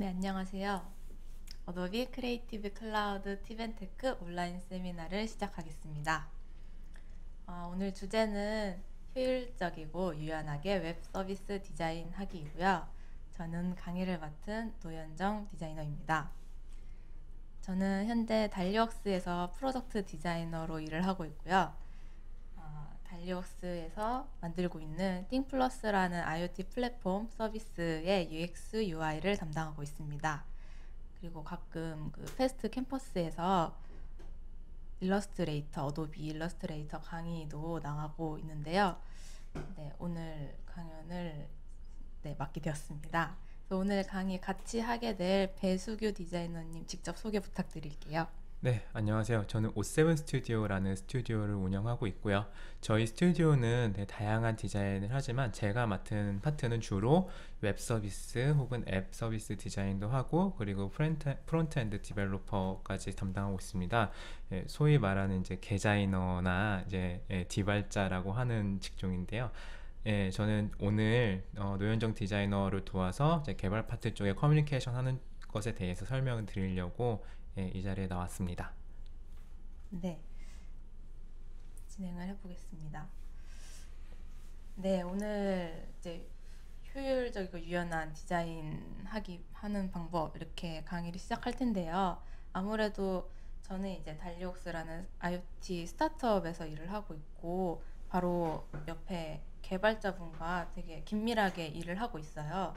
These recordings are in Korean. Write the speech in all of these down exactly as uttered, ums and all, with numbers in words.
네, 안녕하세요. 어도비 크리에이티브 클라우드 티벤테크 온라인 세미나를 시작하겠습니다. 어, 오늘 주제는 효율적이고 유연하게 웹 서비스 디자인하기이고요. 저는 강의를 맡은 노연정 디자이너입니다. 저는 현재 달리웍스에서 프로덕트 디자이너로 일을 하고 있고요. 어, 달리웍스에서 만들고 있는 띵플러스라는 아이오티 플랫폼 서비스의 유엑스, 유아이를 담당하고 있습니다. 그리고 가끔 그 페스트 캠퍼스에서 일러스트레이터, 어도비 일러스트레이터 강의도 나가고 있는데요. 네, 오늘 강연을 네, 맡게 되었습니다. 오늘 강의 같이 하게 될 배수규 디자이너님 직접 소개 부탁드릴게요. 네, 안녕하세요. 저는 오세븐 스튜디오라는 스튜디오를 운영하고 있고요. 저희 스튜디오는 네, 다양한 디자인을 하지만 제가 맡은 파트는 주로 웹 서비스 혹은 앱 서비스 디자인도 하고, 그리고 프론트, 프론트엔드 디벨로퍼까지 담당하고 있습니다. 예, 소위 말하는 이제 개자이너나 이제 예, 디발자라고 하는 직종인데요. 예, 저는 오늘 어, 노연정 디자이너를 도와서 이제 개발 파트 쪽에 커뮤니케이션 하는 것에 대해서 설명을 드리려고 예, 이 자리에 나왔습니다. 네, 진행을 해보겠습니다. 네, 오늘 이제 효율적이고 유연한 디자인 하기 하는 방법, 이렇게 강의를 시작할 텐데요. 아무래도 저는 이제 달리웍스라는 아이오티 스타트업에서 일을 하고 있고, 바로 옆에 개발자분과 되게 긴밀하게 일을 하고 있어요.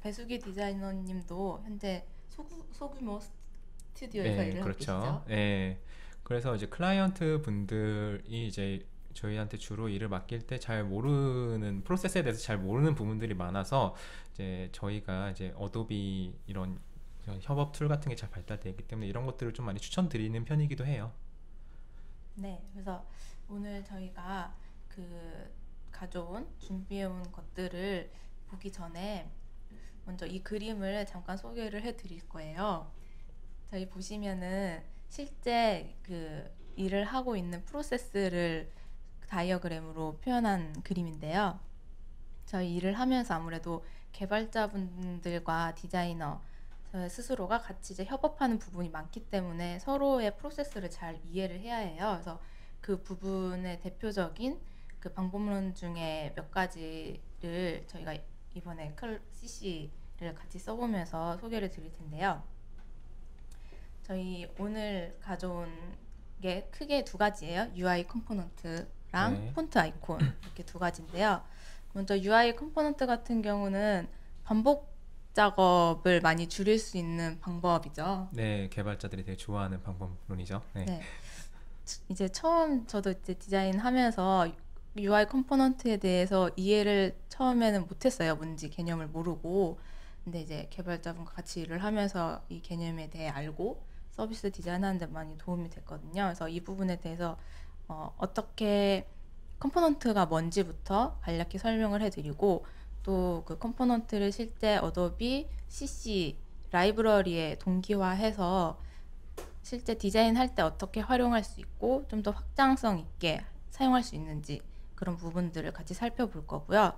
배수규 디자이너님도 현재 소규, 소규모 스튜디오에서 네, 일을 그렇죠. 하고 계시죠? 네, 그래서 이제 클라이언트 분들이 이제 저희한테 주로 일을 맡길 때 잘 모르는, 프로세스에 대해서 잘 모르는 부분들이 많아서 이제 저희가 이제 어도비 이런 협업 툴 같은 게 잘 발달되어 있기 때문에 이런 것들을 좀 많이 추천드리는 편이기도 해요. 네, 그래서 오늘 저희가 그 가져온, 준비해온 것들을 보기 전에 먼저 이 그림을 잠깐 소개를 해드릴 거예요. 저희 보시면은 실제 그 일을 하고 있는 프로세스를 다이어그램으로 표현한 그림인데요. 저희 일을 하면서 아무래도 개발자분들과 디자이너, 저희 스스로가 같이 이제 협업하는 부분이 많기 때문에 서로의 프로세스를 잘 이해를 해야 해요. 그래서 그 부분의 대표적인 그 방법론 중에 몇 가지를 저희가 이번에 씨씨를 같이 써보면서 소개를 드릴 텐데요. 저희 오늘 가져온 게 크게 두 가지예요. 유아이 컴포넌트랑 네. 폰트 아이콘, 이렇게 두 가지인데요. 먼저 유아이 컴포넌트 같은 경우는 반복 작업을 많이 줄일 수 있는 방법이죠. 네, 개발자들이 되게 좋아하는 방법론이죠. 네. 네. 이제 처음 저도 이제 디자인하면서 유아이 컴포넌트에 대해서 이해를 처음에는 못했어요. 뭔지 개념을 모르고. 근데 이제 개발자분과 같이 일을 하면서 이 개념에 대해 알고 서비스 디자인하는 데 많이 도움이 됐거든요. 그래서 이 부분에 대해서 어, 어떻게 컴포넌트가 뭔지부터 간략히 설명을 해드리고, 또 그 컴포넌트를 실제 어도비 씨씨 라이브러리에 동기화해서 실제 디자인할 때 어떻게 활용할 수 있고 좀 더 확장성 있게 사용할 수 있는지, 그런 부분들을 같이 살펴볼 거고요.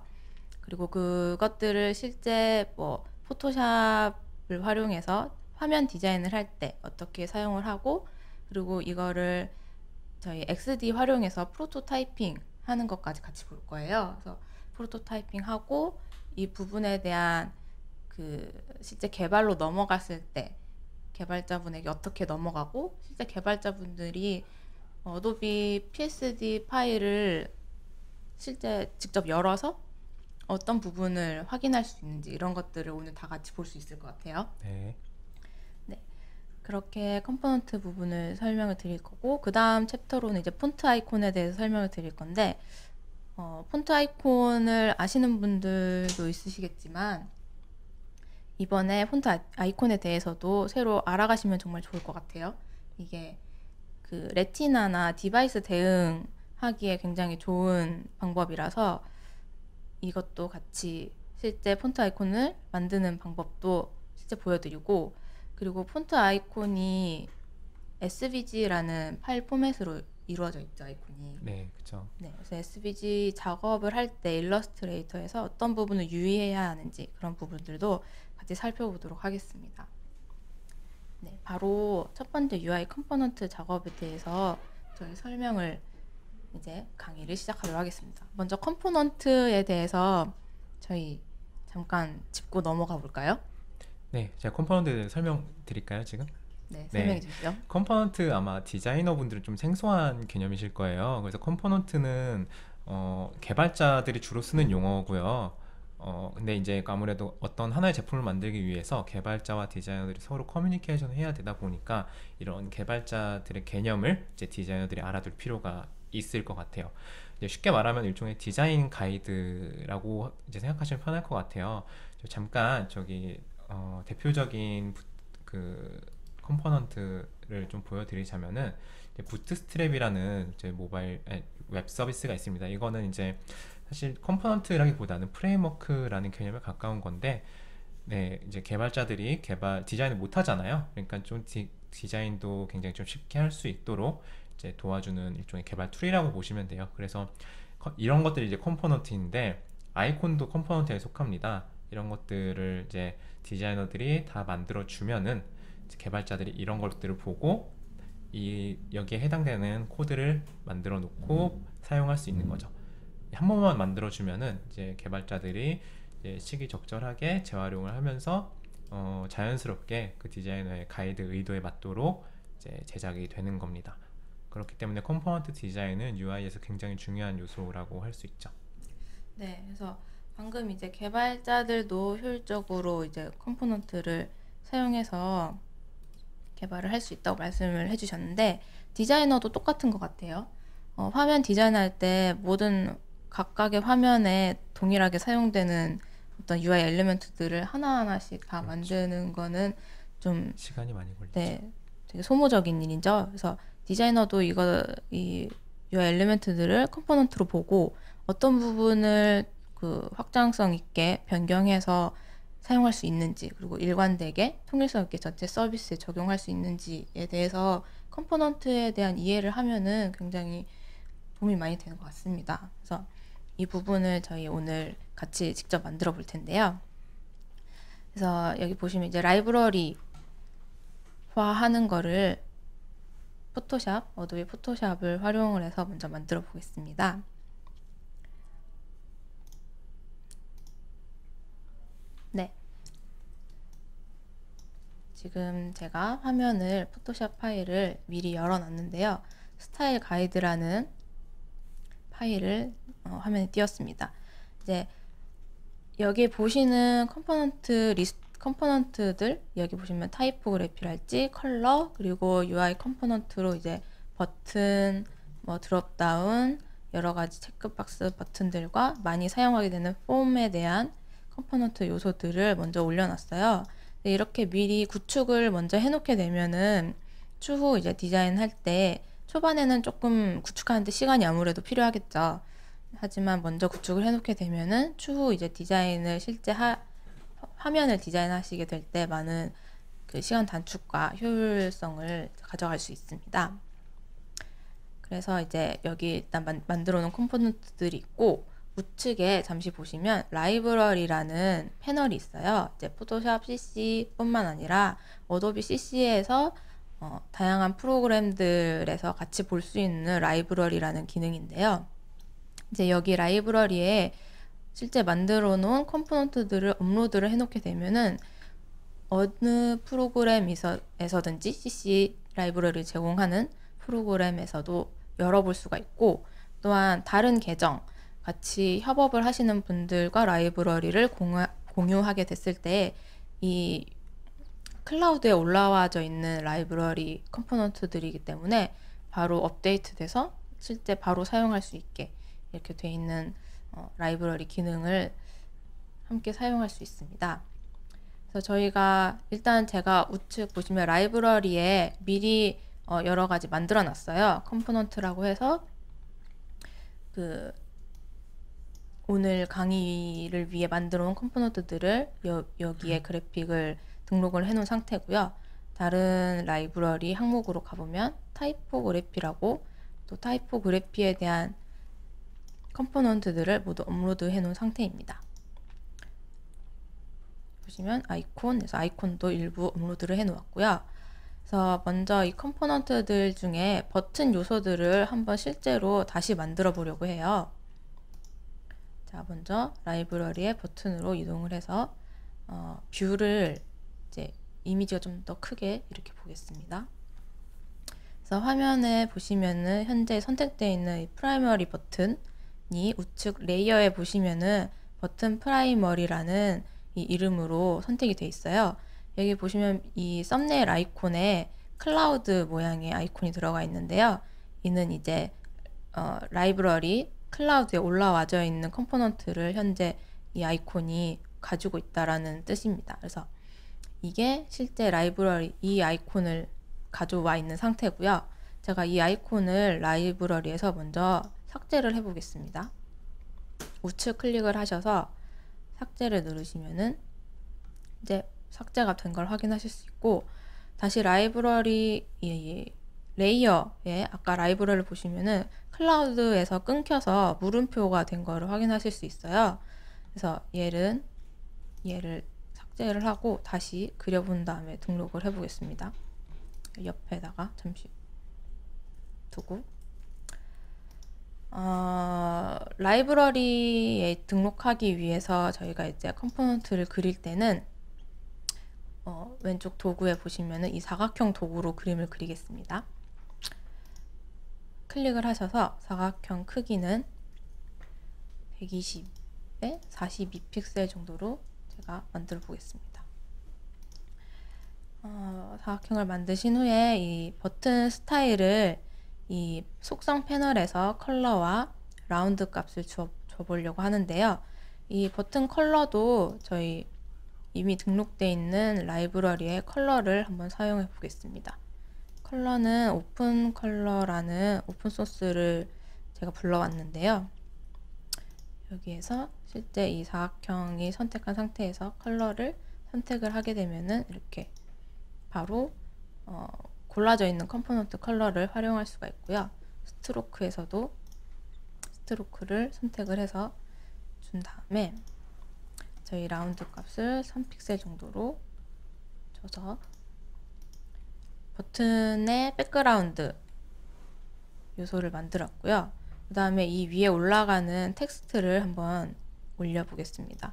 그리고 그것들을 실제 뭐 포토샵을 활용해서 화면 디자인을 할 때 어떻게 사용을 하고, 그리고 이거를 저희 엑스디 활용해서 프로토타이핑 하는 것까지 같이 볼 거예요. 그래서 프로토타이핑 하고 이 부분에 대한 그 실제 개발로 넘어갔을 때 개발자분에게 어떻게 넘어가고, 실제 개발자분들이 어도비 피에스디 파일을 실제 직접 열어서 어떤 부분을 확인할 수 있는지, 이런 것들을 오늘 다 같이 볼 수 있을 것 같아요. 네. 네, 그렇게 컴포넌트 부분을 설명을 드릴 거고, 그 다음 챕터로는 이제 폰트 아이콘에 대해서 설명을 드릴 건데, 어, 폰트 아이콘을 아시는 분들도 있으시겠지만 이번에 폰트 아이콘에 대해서도 새로 알아가시면 정말 좋을 것 같아요. 이게 그 레티나나 디바이스 대응하기에 굉장히 좋은 방법이라서 이것도 같이 실제 폰트 아이콘을 만드는 방법도 실제 보여드리고, 그리고 폰트 아이콘이 에스브이지라는 파일 포맷으로 이루어져 있죠, 아이콘이. 네, 그렇죠. 네, 그래서 에스브이지 작업을 할 때 일러스트레이터에서 어떤 부분을 유의해야 하는지 그런 부분들도 같이 살펴보도록 하겠습니다. 네, 바로 첫 번째 유아이 컴포넌트 작업에 대해서 저희 설명을 이제 강의를 시작하도록 하겠습니다. 먼저 컴포넌트에 대해서 저희 잠깐 짚고 넘어가 볼까요? 네, 제가 컴포넌트에 대해 설명 드릴까요, 지금? 네, 설명해 주시죠. 네, 컴포넌트 아마 디자이너분들은 좀 생소한 개념이실 거예요. 그래서 컴포넌트는 어, 개발자들이 주로 쓰는 용어고요. 어, 근데 이제 아무래도 어떤 하나의 제품을 만들기 위해서 개발자와 디자이너들이 서로 커뮤니케이션을 해야 되다 보니까 이런 개발자들의 개념을 이제 디자이너들이 알아둘 필요가 있을 것 같아요. 이제 쉽게 말하면 일종의 디자인 가이드라고 이제 생각하시면 편할 것 같아요. 저 잠깐 저기 어, 대표적인 부, 그 컴포넌트를 좀 보여드리자면은 부트스트랩이라는 이제 모바일 아니, 웹 서비스가 있습니다. 이거는 이제 사실 컴포넌트라기보다는 프레임워크라는 개념에 가까운 건데, 네, 이제 개발자들이 개발 디자인을 못 하잖아요. 그러니까 좀 디, 디자인도 굉장히 좀 쉽게 할 수 있도록 이제 도와주는 일종의 개발 툴이라고 보시면 돼요. 그래서 이런 것들이 이제 컴포넌트인데 아이콘도 컴포넌트에 속합니다. 이런 것들을 이제 디자이너들이 다 만들어 주면은 개발자들이 이런 것들을 보고 이 여기에 해당되는 코드를 만들어 놓고 음. 사용할 수 있는 거죠. 한 번만 만들어 주면은 이제 개발자들이 이제 시기적절하게 재활용을 하면서 어, 자연스럽게 그 디자이너의 가이드 의도에 맞도록 이제 제작이 되는 겁니다. 그렇기 때문에 컴포넌트 디자인은 유아이에서 굉장히 중요한 요소라고 할 수 있죠. 네, 그래서 방금 이제 개발자들도 효율적으로 이제 컴포넌트를 사용해서 개발을 할 수 있다고 말씀을 해주셨는데, 디자이너도 똑같은 것 같아요. 어, 화면 디자인할 때 모든 각각의 화면에 동일하게 사용되는 어떤 유아이 엘리먼트들을 하나하나씩 다 그렇죠. 만드는 거는 좀 시간이 많이 걸리죠. 네, 되게 소모적인 일이죠. 그래서 디자이너도 이거 이 유아이 엘리먼트들을 컴포넌트로 보고 어떤 부분을 그 확장성 있게 변경해서 사용할 수 있는지, 그리고 일관되게 통일성 있게 전체 서비스에 적용할 수 있는지에 대해서 컴포넌트에 대한 이해를 하면은 굉장히 도움이 많이 되는 것 같습니다. 그래서 이 부분을 저희 오늘 같이 직접 만들어 볼 텐데요. 그래서 여기 보시면 이제 라이브러리화 하는 거를 포토샵, 어도비 포토샵을 활용을 해서 먼저 만들어 보겠습니다. 네, 지금 제가 화면을 포토샵 파일을 미리 열어놨는데요. 스타일 가이드라는 파일을 어, 화면에 띄웠습니다. 이제 여기 보시는 컴포넌트 리스트, 컴포넌트들 여기 보시면 타이포그래피랄지 컬러, 그리고 유아이 컴포넌트로 이제 버튼, 뭐 드롭다운, 여러 가지 체크박스 버튼들과 많이 사용하게 되는 폼에 대한 컴포넌트 요소들을 먼저 올려놨어요. 이렇게 미리 구축을 먼저 해놓게 되면은 추후 이제 디자인할 때 초반에는 조금 구축하는데 시간이 아무래도 필요하겠죠. 하지만 먼저 구축을 해놓게 되면은 추후 이제 디자인을 실제 하, 화면을 디자인하시게 될 때 많은 그 시간 단축과 효율성을 가져갈 수 있습니다. 그래서 이제 여기 일단 만, 만들어 놓은 컴포넌트들이 있고, 우측에 잠시 보시면 라이브러리라는 패널이 있어요. 이제 포토샵 씨씨 뿐만 아니라 어도비 씨씨에서 어, 다양한 프로그램들에서 같이 볼 수 있는 라이브러리라는 기능인데요. 이제 여기 라이브러리에 실제 만들어 놓은 컴포넌트들을 업로드를 해 놓게 되면은 어느 프로그램에서든지 씨씨 라이브러리를 제공하는 프로그램에서도 열어볼 수가 있고, 또한 다른 계정 같이 협업을 하시는 분들과 라이브러리를 공유, 공유하게 됐을 때 이 클라우드에 올라와져 있는 라이브러리 컴포넌트들이기 때문에 바로 업데이트돼서 실제 바로 사용할 수 있게 이렇게 돼 있는 어, 라이브러리 기능을 함께 사용할 수 있습니다. 그래서 저희가 일단 제가 우측 보시면 라이브러리에 미리 어, 여러 가지 만들어 놨어요. 컴포넌트라고 해서 그 오늘 강의를 위해 만들어 놓은 컴포넌트들을 여, 여기에 그래픽을 등록을 해 놓은 상태고요. 다른 라이브러리 항목으로 가보면 타이포그래피라고 또 타이포그래피에 대한 컴포넌트들을 모두 업로드 해 놓은 상태입니다. 보시면 아이콘, 그래서 아이콘도 일부 업로드를 해 놓았고요. 그래서 먼저 이 컴포넌트들 중에 버튼 요소들을 한번 실제로 다시 만들어 보려고 해요. 자, 먼저 라이브러리의 버튼으로 이동을 해서 어, 뷰를 이제 이미지가 좀 더 크게 이렇게 보겠습니다. 그래서 화면에 보시면은 현재 선택되어 있는 이 프라이머리 버튼이 우측 레이어에 보시면은 버튼 프라이머리라는 이 이름으로 선택이 되어 있어요. 여기 보시면 이 썸네일 아이콘에 클라우드 모양의 아이콘이 들어가 있는데요. 이는 이제 어, 라이브러리 클라우드에 올라와져 있는 컴포넌트를 현재 이 아이콘이 가지고 있다라는 뜻입니다. 그래서 이게 실제 라이브러리 이 아이콘을 가져와 있는 상태고요. 제가 이 아이콘을 라이브러리에서 먼저 삭제를 해보겠습니다. 우측 클릭을 하셔서 삭제를 누르시면은 이제 삭제가 된 걸 확인하실 수 있고, 다시 라이브러리 레이어에 아까 라이브러리를 보시면은 클라우드에서 끊겨서 물음표가 된 거를 확인하실 수 있어요. 그래서 얘는 얘를 삭제를 하고 다시 그려본 다음에 등록을 해보겠습니다. 옆에다가 잠시 두고 어, 라이브러리에 등록하기 위해서 저희가 이제 컴포넌트를 그릴 때는 어, 왼쪽 도구에 보시면은 이 사각형 도구로 그림을 그리겠습니다. 클릭을 하셔서 사각형 크기는 백이십에 사십이 픽셀 정도로 제가 만들어 보겠습니다. 어, 사각형을 만드신 후에 이 버튼 스타일을 이 속성 패널에서 컬러와 라운드 값을 줘, 줘 보려고 하는데요. 이 버튼 컬러도 저희 이미 등록되어 있는 라이브러리의 컬러를 한번 사용해 보겠습니다. 컬러는 오픈 컬러라는 오픈 소스를 제가 불러왔는데요. 여기에서 실제 이 사각형이 선택한 상태에서 컬러를 선택을 하게 되면은 이렇게 바로 어, 골라져 있는 컴포넌트 컬러를 활용할 수가 있고요. 스트로크에서도 스트로크를 선택을 해서 준 다음에 저희 라운드 값을 삼 픽셀 정도로 줘서 버튼의 백그라운드 요소를 만들었고요. 그 다음에 이 위에 올라가는 텍스트를 한번 올려보겠습니다.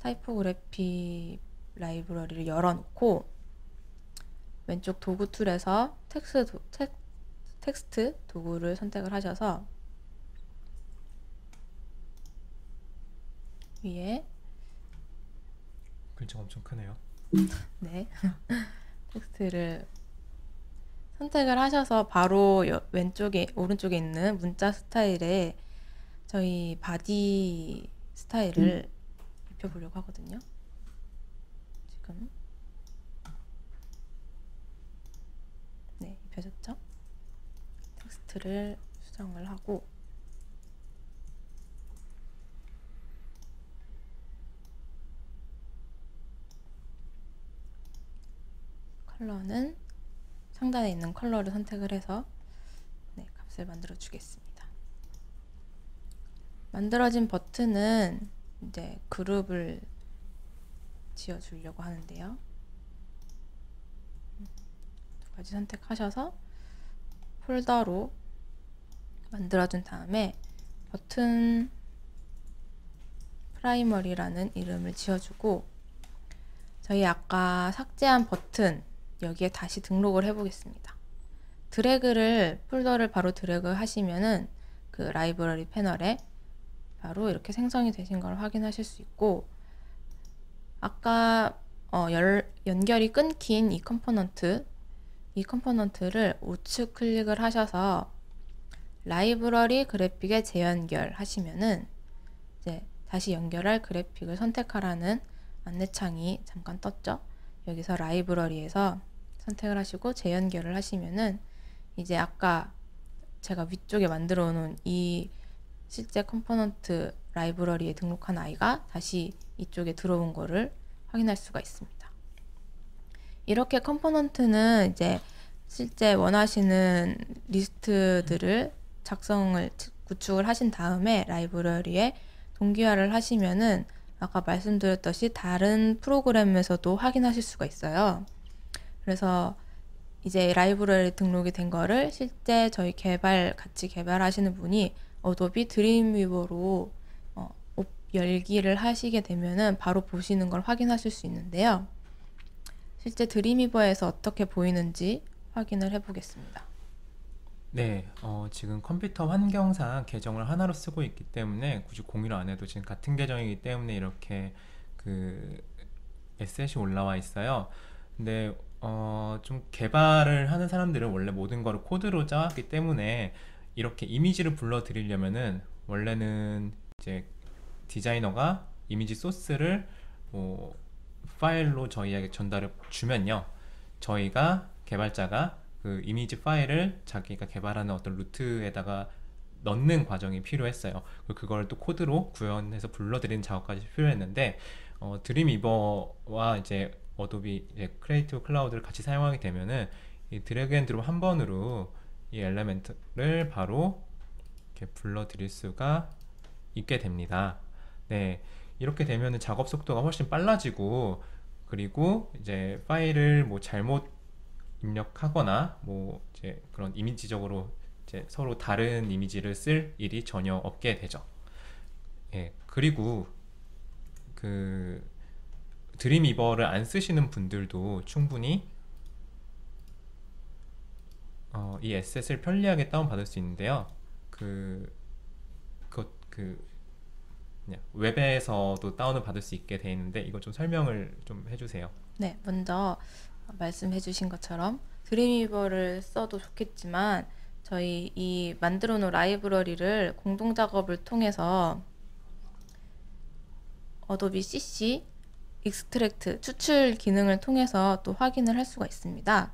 타이포그래피 라이브러리를 열어놓고 왼쪽 도구 툴에서 텍스트, 도, 텍, 텍스트 도구를 선택을 하셔서 위에 글자가 엄청 크네요. 네. 텍스트를 선택을 하셔서 바로 여, 왼쪽에 오른쪽에 있는 문자 스타일에 저희 바디 스타일을 음. 입혀보려고 하거든요. 지금 네, 입혀졌죠? 텍스트를 수정을 하고 컬러는 상단에 있는 컬러를 선택을 해서 네, 값을 만들어 주겠습니다. 만들어진 버튼은 이제 그룹을 지어 주려고 하는데요. 두 가지 선택하셔서 폴더로 만들어 준 다음에 버튼 프라이머리라는 이름을 지어 주고 저희 아까 삭제한 버튼 여기에 다시 등록을 해보겠습니다. 드래그를 폴더를 바로 드래그 하시면은 그 라이브러리 패널에 바로 이렇게 생성이 되신 걸 확인하실 수 있고, 아까 어, 열, 연결이 끊긴 이 컴포넌트 이 컴포넌트를 우측 클릭을 하셔서 라이브러리 그래픽에 재연결 하시면은 이제 다시 연결할 그래픽을 선택하라는 안내창이 잠깐 떴죠. 여기서 라이브러리에서 선택을 하시고 재연결을 하시면은 이제 아까 제가 위쪽에 만들어 놓은 이 실제 컴포넌트 라이브러리에 등록한 아이가 다시 이쪽에 들어온 거를 확인할 수가 있습니다. 이렇게 컴포넌트는 이제 실제 원하시는 리스트들을 작성을 구축을 하신 다음에 라이브러리에 동기화를 하시면은 아까 말씀드렸듯이 다른 프로그램에서도 확인하실 수가 있어요. 그래서 이제 라이브러리 등록이 된 거를 실제 저희 개발 같이 개발하시는 분이 어도비 드림위버로 어, 열기를 하시게 되면은 바로 보시는 걸 확인하실 수 있는데요. 실제 드림위버에서 어떻게 보이는지 확인을 해보겠습니다. 네, 어, 지금 컴퓨터 환경상 계정을 하나로 쓰고 있기 때문에 굳이 공유를 안 해도 지금 같은 계정이기 때문에 이렇게 그 에셋이 올라와 있어요. 근데 어, 좀 개발을 하는 사람들은 원래 모든 거를 코드로 짜왔기 때문에 이렇게 이미지를 불러 드리려면은 원래는 이제 디자이너가 이미지 소스를 뭐 파일로 저희에게 전달을 주면요, 저희가 개발자가 그 이미지 파일을 자기가 개발하는 어떤 루트에다가 넣는 과정이 필요했어요. 그걸 또 코드로 구현해서 불러드리는 작업까지 필요했는데 어, 드림위버와 이제 어도비 이제 크리에이티브 클라우드를 같이 사용하게 되면은 이 드래그 앤 드롭 한 번으로 이 엘리멘트를 바로 이렇게 불러드릴 수가 있게 됩니다. 네, 이렇게 되면은 작업 속도가 훨씬 빨라지고, 그리고 이제 파일을 뭐 잘못 입력하거나 뭐 이제 그런 이미지적으로 이제 서로 다른 이미지를 쓸 일이 전혀 없게 되죠. 예, 그리고 그 드림위버를 안 쓰시는 분들도 충분히 어, 이 에셋을 편리하게 다운받을 수 있는데요. 그, 그, 그 그냥 웹에서도 다운을 받을 수 있게 돼 있는데 이거 좀 설명을 좀 해주세요. 네, 먼저 말씀해 주신 것처럼 드림위버를 써도 좋겠지만 저희 이 만들어 놓은 라이브러리를 공동 작업을 통해서 어도비 씨씨 익스트랙트 추출 기능을 통해서 또 확인을 할 수가 있습니다.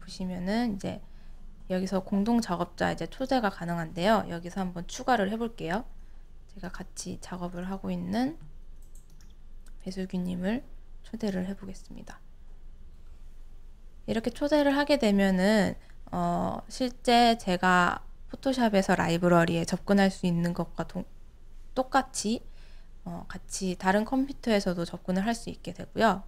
보시면은 이제 여기서 공동 작업자 이제 초대가 가능한데요. 여기서 한번 추가를 해볼게요. 제가 같이 작업을 하고 있는 배수규님을 초대를 해보겠습니다. 이렇게 초대를 하게 되면은 어, 실제 제가 포토샵에서 라이브러리에 접근할 수 있는 것과 동, 똑같이 어, 같이 다른 컴퓨터에서도 접근을 할 수 있게 되고요.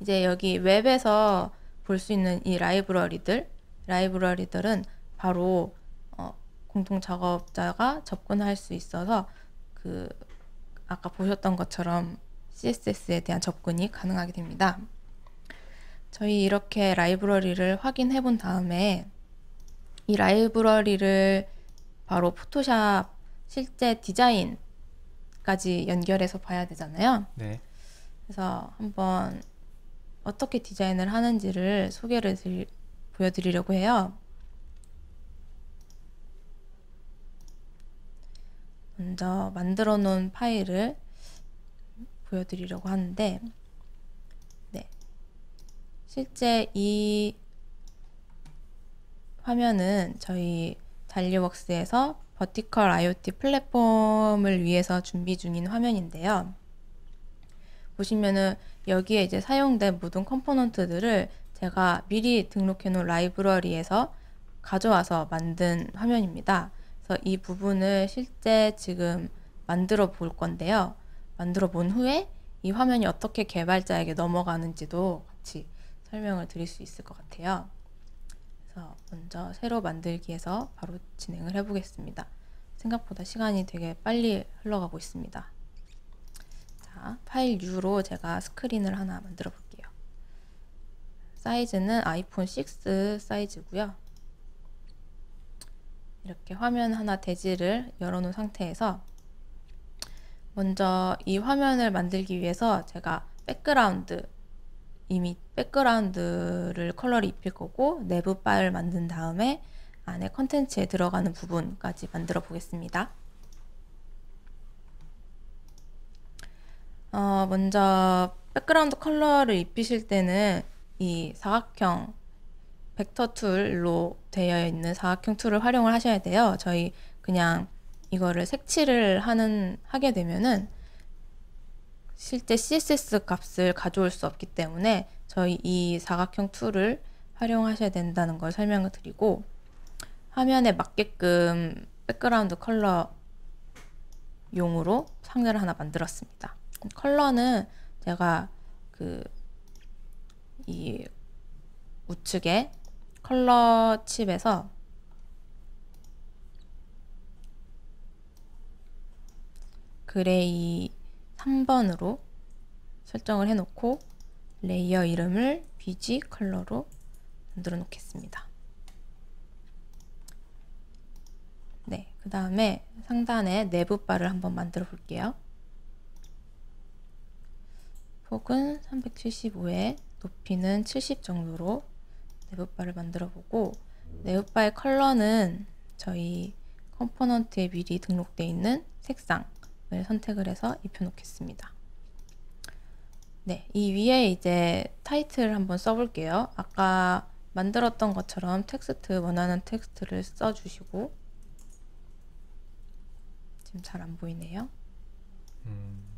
이제 여기 웹에서 볼 수 있는 이 라이브러리들 라이브러리들은 바로 어, 공동 작업자가 접근할 수 있어서 그 아까 보셨던 것처럼 씨에스에스에 대한 접근이 가능하게 됩니다. 저희 이렇게 라이브러리를 확인해 본 다음에 이 라이브러리를 바로 포토샵 실제 디자인까지 연결해서 봐야 되잖아요. 네. 그래서 한번 어떻게 디자인을 하는지를 소개를 드리, 보여드리려고 해요. 먼저 만들어 놓은 파일을 보여드리려고 하는데, 네. 실제 이 화면은 저희 달리웍스에서 버티컬 아이오티 플랫폼을 위해서 준비 중인 화면인데요. 보시면은 여기에 이제 사용된 모든 컴포넌트들을 제가 미리 등록해 놓은 라이브러리에서 가져와서 만든 화면입니다. 그래서 이 부분을 실제 지금 만들어 볼 건데요. 만들어 본 후에 이 화면이 어떻게 개발자에게 넘어가는지도 같이 설명을 드릴 수 있을 것 같아요. 그래서 먼저 새로 만들기에서 바로 진행을 해 보겠습니다. 생각보다 시간이 되게 빨리 흘러가고 있습니다. 자, 파일 U로 제가 스크린을 하나 만들어 볼게요. 사이즈는 아이폰 육 사이즈고요. 이렇게 화면 하나 대지를 열어놓은 상태에서 먼저 이 화면을 만들기 위해서 제가 백그라운드 이미 백그라운드를 컬러를 입힐 거고 내부 바를 만든 다음에 안에 컨텐츠에 들어가는 부분까지 만들어 보겠습니다. 어, 먼저 백그라운드 컬러를 입히실 때는 이 사각형 벡터 툴로 되어 있는 사각형 툴을 활용을 하셔야 돼요. 저희 그냥 이거를 색칠을 하는 하게 되면은 실제 씨에스에스 값을 가져올 수 없기 때문에 저희 이 사각형 툴을 활용하셔야 된다는 걸 설명을 드리고, 화면에 맞게끔 백그라운드 컬러 용으로 상자를 하나 만들었습니다. 컬러는 제가 그 이 우측에 컬러 칩에서 그레이 삼 번으로 설정을 해놓고 레이어 이름을 비지 컬러로 만들어 놓겠습니다. 네, 그 다음에 상단에 내부 바를 한번 만들어 볼게요. 폭은 삼백칠십오에 높이는 칠십 정도로 내부 바를 만들어 보고, 내부 바의 컬러는 저희 컴포넌트에 미리 등록되어 있는 색상을 선택을 해서 입혀 놓겠습니다. 네, 이 위에 이제 타이틀을 한번 써볼게요. 아까 만들었던 것처럼 텍스트, 원하는 텍스트를 써주시고, 지금 잘 안 보이네요. 음.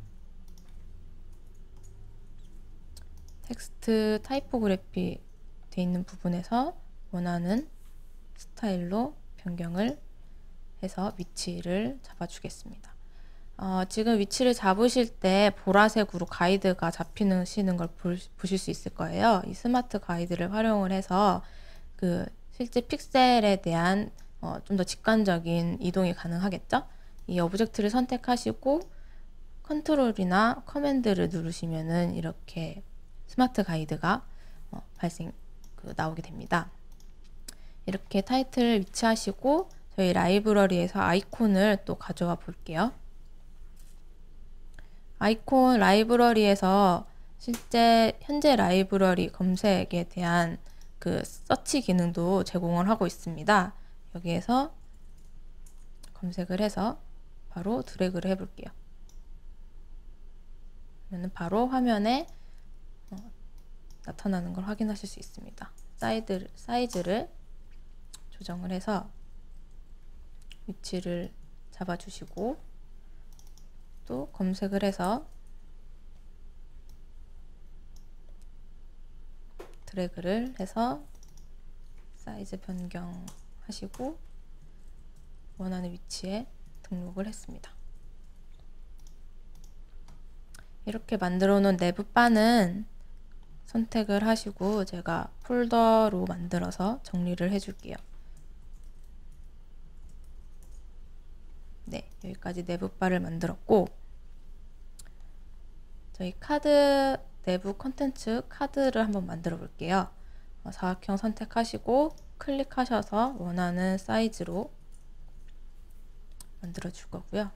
텍스트 타이포그래피 되어 있는 부분에서 원하는 스타일로 변경을 해서 위치를 잡아주겠습니다. 어, 지금 위치를 잡으실 때 보라색으로 가이드가 잡히시는 걸 볼, 보실 수 있을 거예요. 이 스마트 가이드를 활용을 해서 그 실제 픽셀에 대한 어, 좀 더 직관적인 이동이 가능하겠죠? 이 오브젝트를 선택하시고 컨트롤이나 커맨드를 누르시면은 이렇게 스마트 가이드가 어, 발생, 그, 나오게 됩니다. 이렇게 타이틀을 위치하시고 저희 라이브러리에서 아이콘을 또 가져와 볼게요. 아이콘 라이브러리에서 실제 현재 라이브러리 검색에 대한 그 서치 기능도 제공을 하고 있습니다. 여기에서 검색을 해서 바로 드래그를 해볼게요. 그러면 바로 화면에 어, 나타나는 걸 확인하실 수 있습니다. 사이드, 사이즈를 조정을 해서 위치를 잡아주시고, 또 검색을 해서 드래그를 해서 사이즈 변경하시고 원하는 위치에 등록을 했습니다. 이렇게 만들어 놓은 내부 바는 선택을 하시고 제가 폴더로 만들어서 정리를 해줄게요. 네, 여기까지 내부 바를 만들었고, 저희 카드 내부 콘텐츠 카드를 한번 만들어 볼게요. 어, 사각형 선택하시고 클릭하셔서 원하는 사이즈로 만들어 줄 거고요.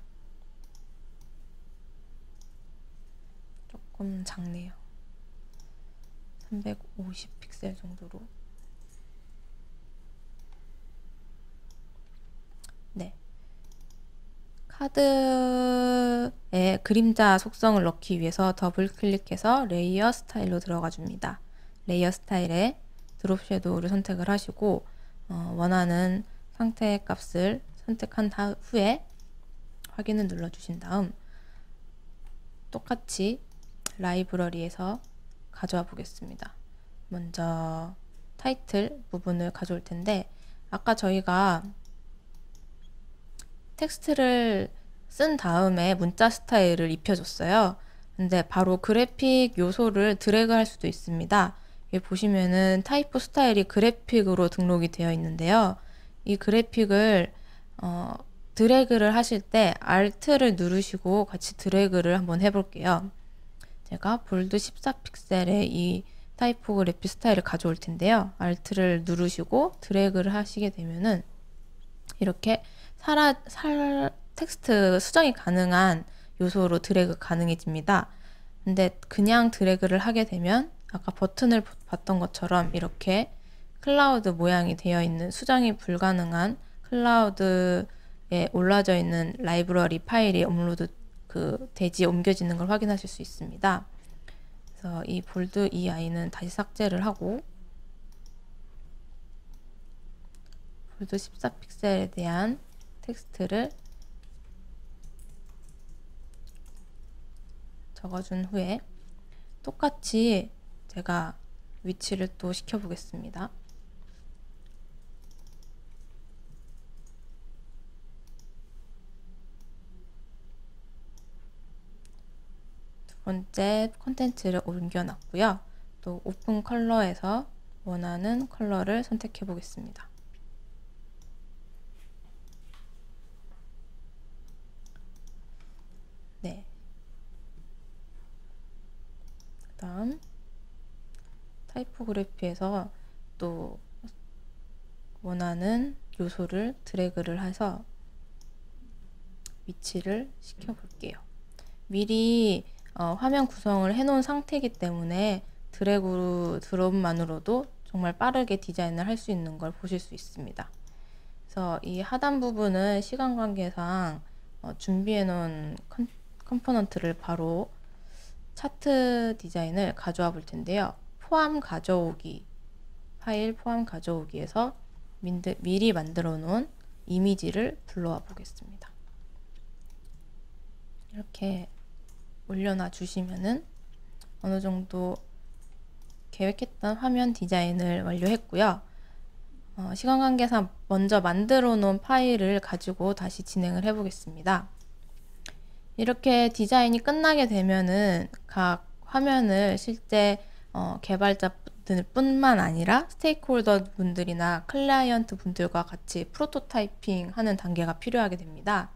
조금 작네요. 삼백오십 픽셀 정도로. 네, 카드에 그림자 속성을 넣기 위해서 더블 클릭해서 레이어 스타일로 들어가 줍니다. 레이어 스타일에 드롭 섀도우를 선택을 하시고 어, 원하는 상태 값을 선택한 후에 확인을 눌러 주신 다음 똑같이 라이브러리에서 가져와 보겠습니다. 먼저 타이틀 부분을 가져올 텐데, 아까 저희가 텍스트를 쓴 다음에 문자 스타일을 입혀줬어요. 근데 바로 그래픽 요소를 드래그 할 수도 있습니다. 여기 보시면은 타이포 스타일이 그래픽으로 등록이 되어 있는데요. 이 그래픽을 어, 드래그를 하실 때 Alt를 누르시고 같이 드래그를 한번 해볼게요. 제가 볼드 십사 픽셀의 이 타이포그래피 스타일을 가져올 텐데요. Alt를 누르시고 드래그를 하시게 되면은 이렇게 살아, 살, 텍스트 수정이 가능한 요소로 드래그 가능해집니다. 근데 그냥 드래그를 하게 되면 아까 버튼을 봤던 것처럼 이렇게 클라우드 모양이 되어 있는, 수정이 불가능한 클라우드에 올라져 있는 라이브러리 파일이 업로드 그 되지 옮겨지는 걸 확인하실 수 있습니다. 그래서 이 볼드 이 아이는 다시 삭제를 하고, 볼드 십사 픽셀에 대한 텍스트를 적어준 후에 똑같이 제가 위치를 또 시켜보겠습니다. 두 번째 콘텐츠를 옮겨놨고요. 또 오픈 컬러에서 원하는 컬러를 선택해 보겠습니다. 네. 그 다음 타이포그래피에서 또 원하는 요소를 드래그를 해서 위치를 시켜볼게요. 미리 어, 화면 구성을 해놓은 상태이기 때문에 드래그 드롭만으로도 정말 빠르게 디자인을 할 수 있는 걸 보실 수 있습니다. 그래서 이 하단 부분은 시간 관계상 어, 준비해 놓은 컴포넌트를 바로 차트 디자인을 가져와 볼 텐데요. 포함 가져오기, 파일 포함 가져오기에서 민드, 미리 만들어 놓은 이미지를 불러와 보겠습니다. 이렇게 올려놔 주시면은 어느 정도 계획했던 화면 디자인을 완료했고요. 어, 시간 관계상 먼저 만들어 놓은 파일을 가지고 다시 진행을 해 보겠습니다. 이렇게 디자인이 끝나게 되면은 각 화면을 실제 어, 개발자들 뿐만 아니라 스테이크홀더 분들이나 클라이언트 분들과 같이 프로토타이핑 하는 단계가 필요하게 됩니다.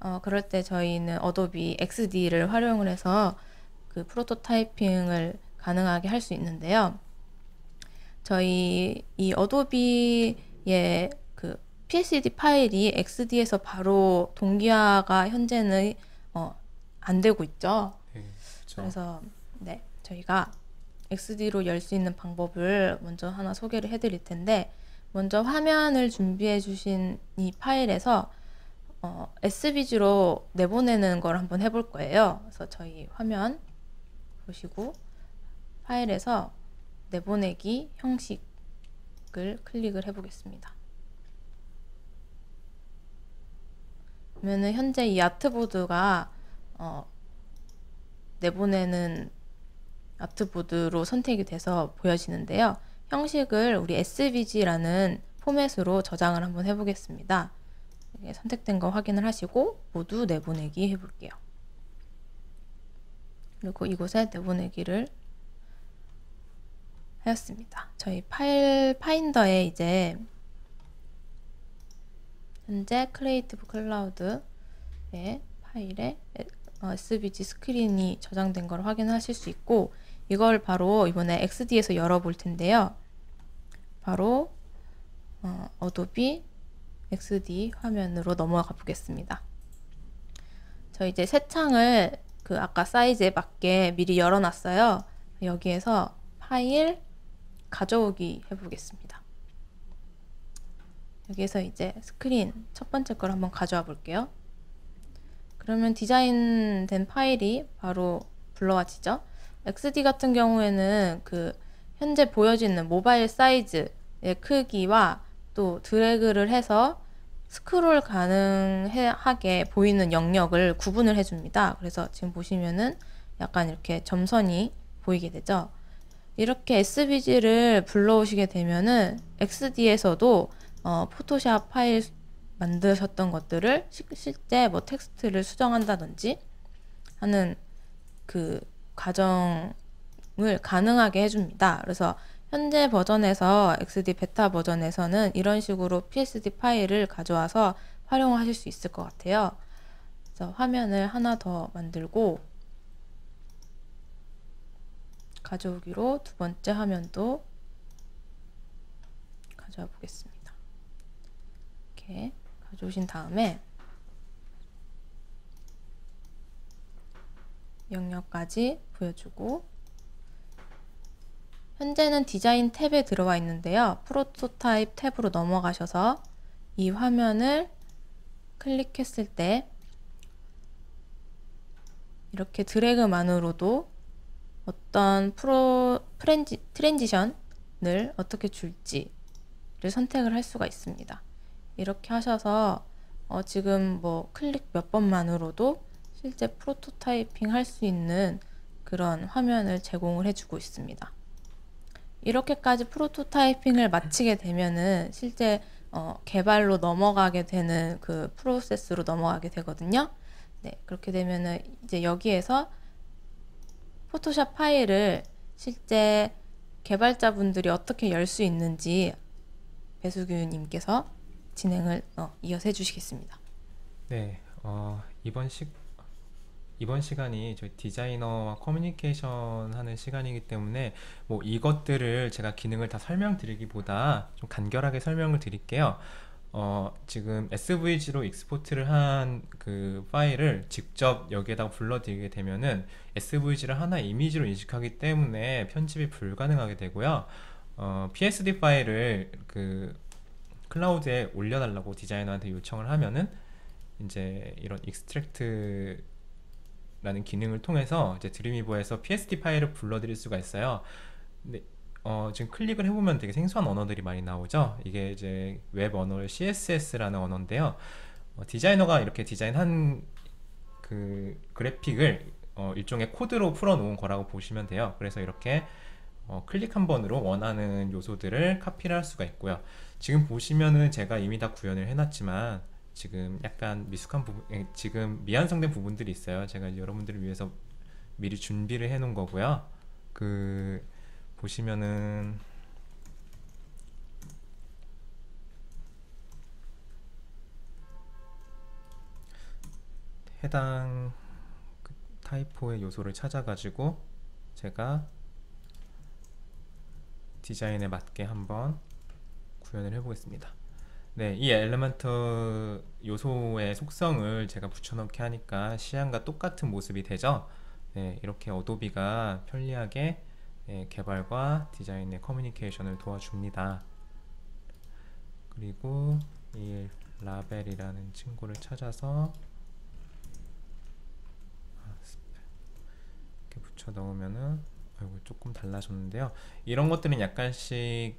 어, 그럴 때 저희는 어도비 엑스디를 활용을 해서 그 프로토타이핑을 가능하게 할 수 있는데요. 저희 이 어도비의 그 피에스디 파일이 엑스디에서 바로 동기화가 현재는 어, 안 되고 있죠. 네, 그렇죠. 그래서 네, 저희가 엑스디로 열 수 있는 방법을 먼저 하나 소개를 해드릴 텐데, 먼저 화면을 준비해 주신 이 파일에서 어, 에스브이지로 내보내는 걸 한번 해볼 거예요. 그래서 저희 화면 보시고 파일에서 내보내기 형식을 클릭을 해보겠습니다. 그러면은 현재 이 아트보드가 어, 내보내는 아트보드로 선택이 돼서 보여지는데요. 형식을 우리 에스브이지라는 포맷으로 저장을 한번 해보겠습니다. 이게 선택된 거 확인을 하시고 모두 내보내기 해볼게요. 그리고 이곳에 내보내기를 하였습니다. 저희 파일 파인더에 이제 현재 크리에이티브 클라우드의 파일에 에스브이지 스크린이 저장된 걸 확인하실 수 있고, 이걸 바로 이번에 엑스디에서 열어볼 텐데요. 바로 어, 어도비 엑스디 화면으로 넘어가 보겠습니다. 저 이제 새 창을 그 아까 사이즈에 맞게 미리 열어놨어요. 여기에서 파일 가져오기 해보겠습니다. 여기에서 이제 스크린 첫 번째 걸 한번 가져와 볼게요. 그러면 디자인된 파일이 바로 불러와지죠. 엑스디 같은 경우에는 그 현재 보여지는 모바일 사이즈의 크기와 또 드래그를 해서 스크롤 가능하게 보이는 영역을 구분을 해줍니다. 그래서 지금 보시면은 약간 이렇게 점선이 보이게 되죠. 이렇게 에스브이지를 불러오시게 되면은 엑스디에서도 어, 포토샵 파일 만드셨던 것들을 시, 실제 뭐 텍스트를 수정한다든지 하는 그 과정을 가능하게 해줍니다. 그래서 현재 버전에서 엑스디 베타 버전에서는 이런 식으로 피에스디 파일을 가져와서 활용하실 수 있을 것 같아요. 그래서 화면을 하나 더 만들고 가져오기로 두 번째 화면도 가져와 보겠습니다. 이렇게 가져오신 다음에 영역까지 보여주고, 현재는 디자인 탭에 들어와 있는데요. 프로토타입 탭으로 넘어가셔서 이 화면을 클릭했을 때 이렇게 드래그만으로도 어떤 프로, 프렌지, 트랜지션을 어떻게 줄지를 선택을 할 수가 있습니다. 이렇게 하셔서 어, 지금 뭐 클릭 몇 번만으로도 실제 프로토타이핑 할 수 있는 그런 화면을 제공을 해주고 있습니다. 이렇게까지 프로토타이핑을 마치게 되면은 실제 어, 개발로 넘어가게 되는 그 프로세스로 넘어가게 되거든요. 네, 그렇게 되면은 이제 여기에서 포토샵 파일을 실제 개발자분들이 어떻게 열 수 있는지 배수규님께서 진행을 어, 이어서 해주시겠습니다. 네, 어, 이번 시 이번 시간이 저희 디자이너와 커뮤니케이션 하는 시간이기 때문에 뭐 이것들을 제가 기능을 다 설명드리기보다 좀 간결하게 설명을 드릴게요. 어, 지금 에스브이지로 익스포트를 한 그 파일을 직접 여기에다가 불러들이게 되면은 에스브이지를 하나의 이미지로 인식하기 때문에 편집이 불가능하게 되고요. 어, 피에스디 파일을 그 클라우드에 올려달라고 디자이너한테 요청을 하면은 이제 이런 익스트랙트 라는 기능을 통해서 이제 드림이버에서 피에스디 파일을 불러들일 수가 있어요. 근데 어, 지금 클릭을 해보면 되게 생소한 언어들이 많이 나오죠. 이게 이제 웹 언어를 씨에스에스라는 언어인데요. 어, 디자이너가 이렇게 디자인한 그 그래픽을 어, 일종의 코드로 풀어놓은 거라고 보시면 돼요. 그래서 이렇게 어, 클릭 한 번으로 원하는 요소들을 카피를 할 수가 있고요. 지금 보시면은 제가 이미 다 구현을 해놨지만 지금 약간 미숙한 부분, 지금 미완성된 부분들이 있어요. 제가 이제 여러분들을 위해서 미리 준비를 해 놓은 거고요. 그 보시면은 해당 그 타이포의 요소를 찾아 가지고 제가 디자인에 맞게 한번 구현을 해 보겠습니다. 네, 이 엘리먼트 요소의 속성을 제가 붙여넣기 하니까 시안과 똑같은 모습이 되죠. 네, 이렇게 어도비가 편리하게 네, 개발과 디자인의 커뮤니케이션을 도와줍니다. 그리고 이 라벨이라는 친구를 찾아서 이렇게 붙여넣으면은 아이고, 조금 달라졌는데요. 이런 것들은 약간씩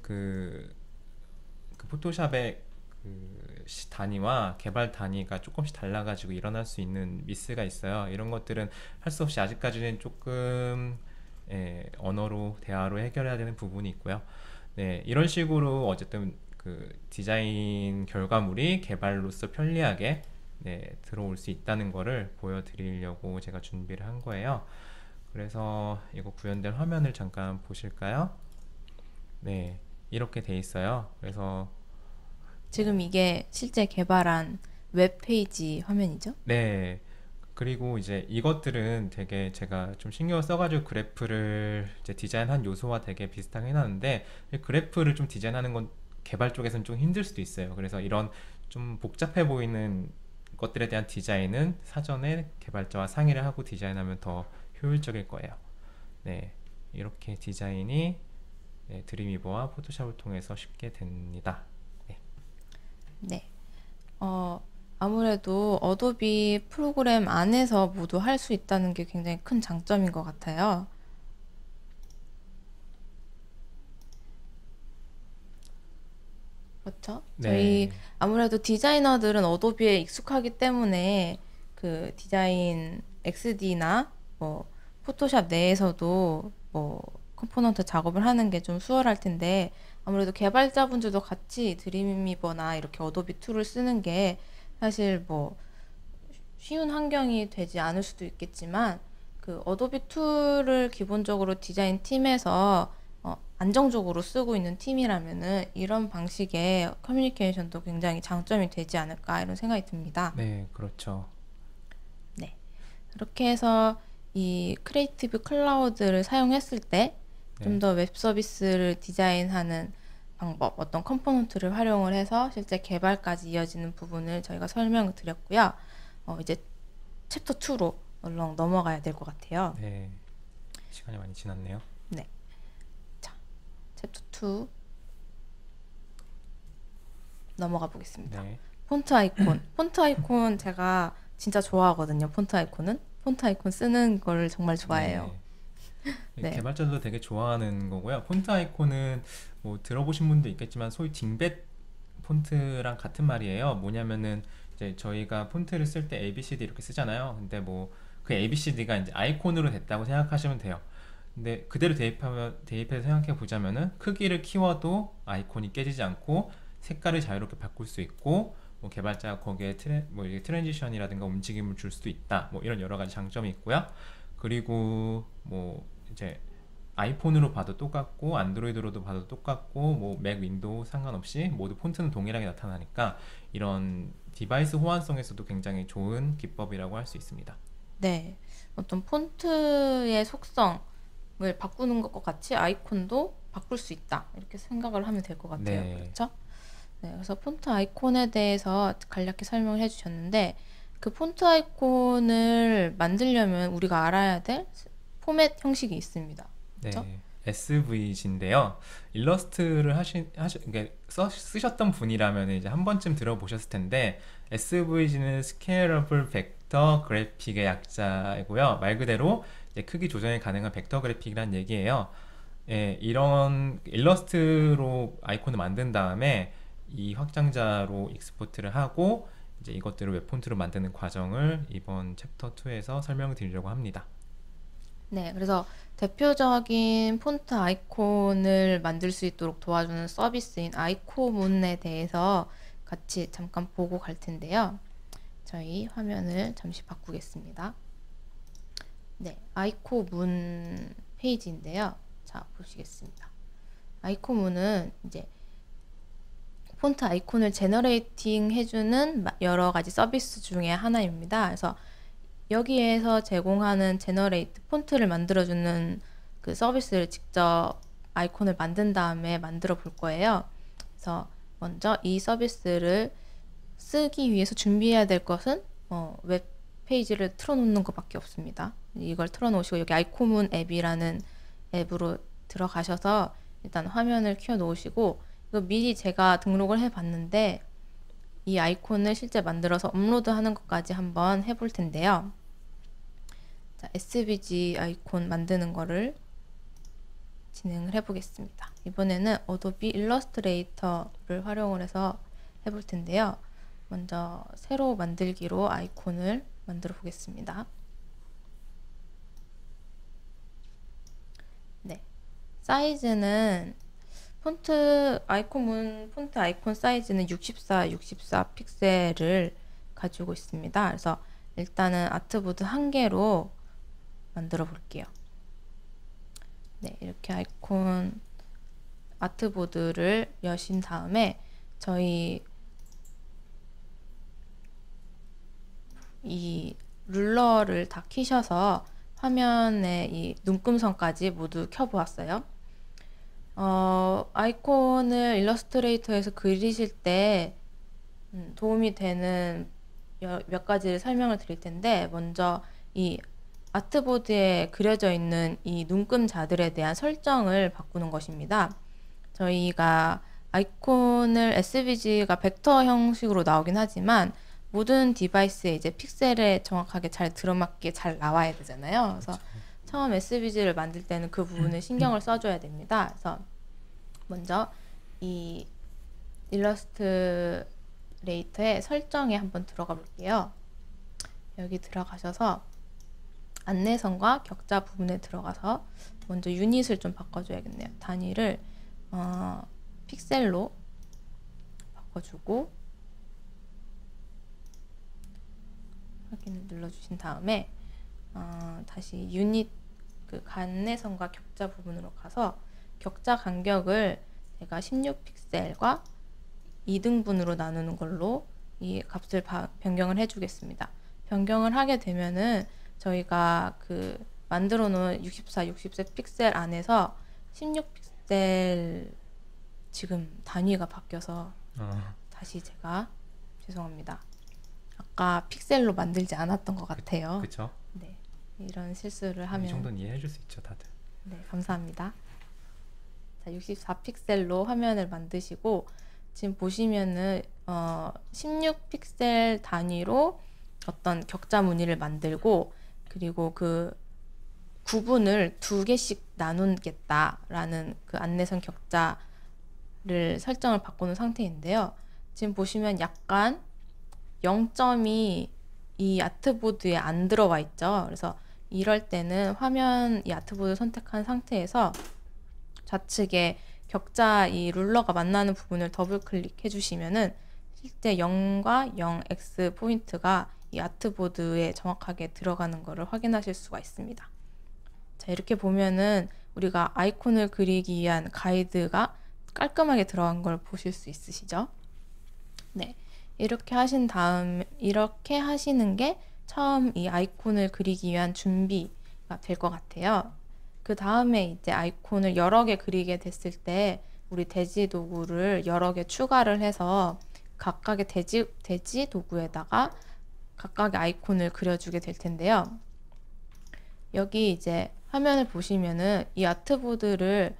그 그 포토샵의 그 단위와 개발 단위가 조금씩 달라가지고 일어날 수 있는 미스가 있어요. 이런 것들은 할 수 없이 아직까지는 조금 예, 언어로 대화로 해결해야 되는 부분이 있고요. 네, 이런 식으로 어쨌든 그 디자인 결과물이 개발로서 편리하게 네, 들어올 수 있다는 거를 보여드리려고 제가 준비를 한 거예요. 그래서 이거 구현된 화면을 잠깐 보실까요? 네. 이렇게 돼 있어요. 그래서 지금 이게 실제 개발한 웹페이지 화면이죠? 네. 그리고 이제 이것들은 되게 제가 좀 신경을 써가지고 그래프를 이제 디자인한 요소와 되게 비슷하게 해놨는데 그래프를 좀 디자인하는 건 개발 쪽에서는 좀 힘들 수도 있어요. 그래서 이런 좀 복잡해 보이는 것들에 대한 디자인은 사전에 개발자와 상의를 하고 디자인하면 더 효율적일 거예요. 네. 이렇게 디자인이 네, 드림이버와 포토샵을 통해서 쉽게 됩니다. 네. 네. 어, 아무래도 어도비 프로그램 안에서 모두 할 수 있다는 게 굉장히 큰 장점인 것 같아요. 그렇죠? 네. 저희 아무래도 디자이너들은 어도비에 익숙하기 때문에 그 디자인 엑스디나 뭐 포토샵 내에서도 뭐 컴포넌트 작업을 하는 게 좀 수월할 텐데 아무래도 개발자분들도 같이 드림이버나 이렇게 어도비 툴을 쓰는 게 사실 뭐 쉬운 환경이 되지 않을 수도 있겠지만 그 어도비 툴을 기본적으로 디자인 팀에서 어 안정적으로 쓰고 있는 팀이라면은 이런 방식의 커뮤니케이션도 굉장히 장점이 되지 않을까 이런 생각이 듭니다. 네, 그렇죠. 네, 이렇게 해서 이 크리에이티브 클라우드를 사용했을 때 좀 더 웹 서비스를 디자인하는 방법, 어떤 컴포넌트를 활용을 해서 실제 개발까지 이어지는 부분을 저희가 설명을 드렸고요. 어, 이제 챕터 이로 얼렁 넘어가야 될 것 같아요. 네, 시간이 많이 지났네요. 네, 자, 챕터 이 넘어가 보겠습니다. 네. 폰트 아이콘, 폰트 아이콘 제가 진짜 좋아하거든요. 폰트 아이콘은 폰트 아이콘 쓰는 걸 정말 좋아해요. 네. 네. 개발자들도 되게 좋아하는 거고요. 폰트 아이콘은 뭐 들어보신 분도 있겠지만 소위 딩벳 폰트랑 같은 말이에요. 뭐냐면은 이제 저희가 폰트를 쓸 때 에이비씨디 이렇게 쓰잖아요. 근데 뭐 그 에이비씨디가 이제 아이콘으로 됐다고 생각하시면 돼요. 근데 그대로 대입하면, 대입해서 생각해 보자면은 크기를 키워도 아이콘이 깨지지 않고 색깔을 자유롭게 바꿀 수 있고 뭐 개발자가 거기에 트레, 뭐 이게 트랜지션이라든가 움직임을 줄 수도 있다. 뭐 이런 여러 가지 장점이 있고요. 그리고 뭐 이제 아이폰으로 봐도 똑같고 안드로이드로도 봐도 똑같고 뭐 맥, 윈도우 상관없이 모두 폰트는 동일하게 나타나니까 이런 디바이스 호환성에서도 굉장히 좋은 기법이라고 할 수 있습니다. 네, 어떤 폰트의 속성을 바꾸는 것과 같이 아이콘도 바꿀 수 있다 이렇게 생각을 하면 될 것 같아요. 네. 그렇죠? 네, 그래서 폰트 아이콘에 대해서 간략히 설명을 해주셨는데 그 폰트 아이콘을 만들려면 우리가 알아야 될 포맷 형식이 있습니다. 그렇죠? 네, 에스브이지인데요. 일러스트를 하신, 하신 그러니까 써, 쓰셨던 분이라면 이제 한 번쯤 들어보셨을 텐데 에스브이지는 스케일러블 벡터 그래픽의 약자이고요. 말 그대로 이제 크기 조정이 가능한 벡터 그래픽이란 얘기예요. 예, 이런 일러스트로 아이콘을 만든 다음에 이 확장자로 익스포트를 하고 이제 이것들을 웹폰트로 만드는 과정을 이번 챕터 투에서 설명을 드리려고 합니다. 네, 그래서 대표적인 폰트 아이콘을 만들 수 있도록 도와주는 서비스인 아이코문에 대해서 같이 잠깐 보고 갈 텐데요. 저희 화면을 잠시 바꾸겠습니다. 네, 아이코문 페이지인데요. 자, 보시겠습니다. 아이코문은 이제 폰트 아이콘을 제너레이팅 해주는 여러 가지 서비스 중에 하나입니다. 그래서 여기에서 제공하는 제너레이트 폰트를 만들어주는 그 서비스를 직접 아이콘을 만든 다음에 만들어 볼 거예요. 그래서 먼저 이 서비스를 쓰기 위해서 준비해야 될 것은 어, 웹페이지를 틀어놓는 것밖에 없습니다. 이걸 틀어놓으시고 여기 아이코문 앱이라는 앱으로 들어가셔서 일단 화면을 키워놓으시고 이거 미리 제가 등록을 해봤는데 이 아이콘을 실제 만들어서 업로드하는 것까지 한번 해볼 텐데요. 자, 에스브이지 아이콘 만드는 거를 진행을 해보겠습니다. 이번에는 어도비 일러스트레이터를 활용을 해서 해볼 텐데요. 먼저 새로 만들기로 아이콘을 만들어 보겠습니다. 네, 사이즈는 폰트 아이콘, 폰트 아이콘 사이즈는 육십사, 육십사 픽셀을 가지고 있습니다. 그래서 일단은 아트보드 한 개로 만들어 볼게요. 네, 이렇게 아이콘 아트보드를 여신 다음에 저희 이 룰러를 다 켜셔서 화면에 이 눈금선까지 모두 켜보았어요. 어, 아이콘을 일러스트레이터에서 그리실 때 도움이 되는 몇 가지를 설명을 드릴 텐데 먼저 이 아트보드에 그려져 있는 이 눈금자들에 대한 설정을 바꾸는 것입니다. 저희가 아이콘을 에스브이지가 벡터 형식으로 나오긴 하지만 모든 디바이스에 이제 픽셀에 정확하게 잘 들어맞게 잘 나와야 되잖아요. 그래서 처음 에스브이지를 만들 때는 그 부분을 신경을 써줘야 됩니다. 그래서 먼저 이 일러스트레이터의 설정에 한번 들어가 볼게요. 여기 들어가셔서 안내선과 격자 부분에 들어가서 먼저 유닛을 좀 바꿔줘야겠네요. 단위를 어, 픽셀로 바꿔주고 확인을 눌러주신 다음에 어, 다시 유닛 그 안내선과 격자 부분으로 가서 격자 간격을 제가 십육 픽셀과 이 등분으로 나누는 걸로 이 값을 바, 변경을 해주겠습니다. 변경을 하게 되면은 저희가 그 만들어 놓은 육십사, 육십사 픽셀 안에서 십육 픽셀 지금 단위가 바뀌어서 어. 다시 제가 죄송합니다. 아까 픽셀로 만들지 않았던 것 같아요. 그쵸? 네, 이런 실수를 하면 이 정도는 이해해 줄 수 있죠, 다들. 네, 감사합니다. 자, 육십사 픽셀로 화면을 만드시고 지금 보시면은 어, 십육 픽셀 단위로 어떤 격자 무늬를 만들고 그리고 그 구분을 두 개씩 나누겠다라는 그 안내선 격자를 설정을 바꾸는 상태인데요. 지금 보시면 약간 영점이 이 아트보드에 안 들어와 있죠. 그래서 이럴 때는 화면 이 아트보드를 선택한 상태에서 좌측에 격자 이 룰러가 만나는 부분을 더블 클릭해 주시면은 실제 영과 영 엑스 포인트가 이 아트보드에 정확하게 들어가는 것을 확인하실 수가 있습니다. 자, 이렇게 보면은 우리가 아이콘을 그리기 위한 가이드가 깔끔하게 들어간 걸 보실 수 있으시죠? 네, 이렇게 하신 다음 이렇게 하시는 게 처음 이 아이콘을 그리기 위한 준비가 될 것 같아요. 그 다음에 이제 아이콘을 여러 개 그리게 됐을 때 우리 대지 도구를 여러 개 추가를 해서 각각의 대지, 대지 도구에다가 각각의 아이콘을 그려주게 될 텐데요. 여기 이제 화면을 보시면은 이 아트보드를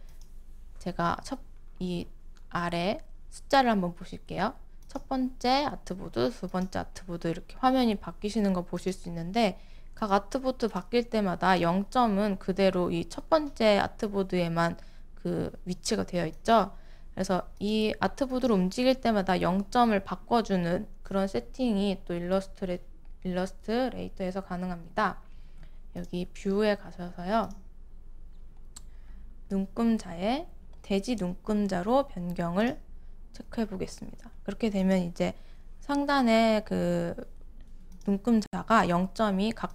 제가 첫, 이 아래 숫자를 한번 보실게요. 첫 번째 아트보드, 두 번째 아트보드 이렇게 화면이 바뀌시는 거 보실 수 있는데 각 아트보드 바뀔 때마다 영점은 그대로 이 첫 번째 아트보드에만 그 위치가 되어 있죠. 그래서 이 아트보드를 움직일 때마다 영점을 바꿔주는 그런 세팅이 또 일러스트레, 일러스트레이터에서 가능합니다. 여기 뷰에 가셔서요. 눈금자에 대지 눈금자로 변경을 체크해 보겠습니다. 그렇게 되면 이제 상단에 그 눈금자가 영점이 각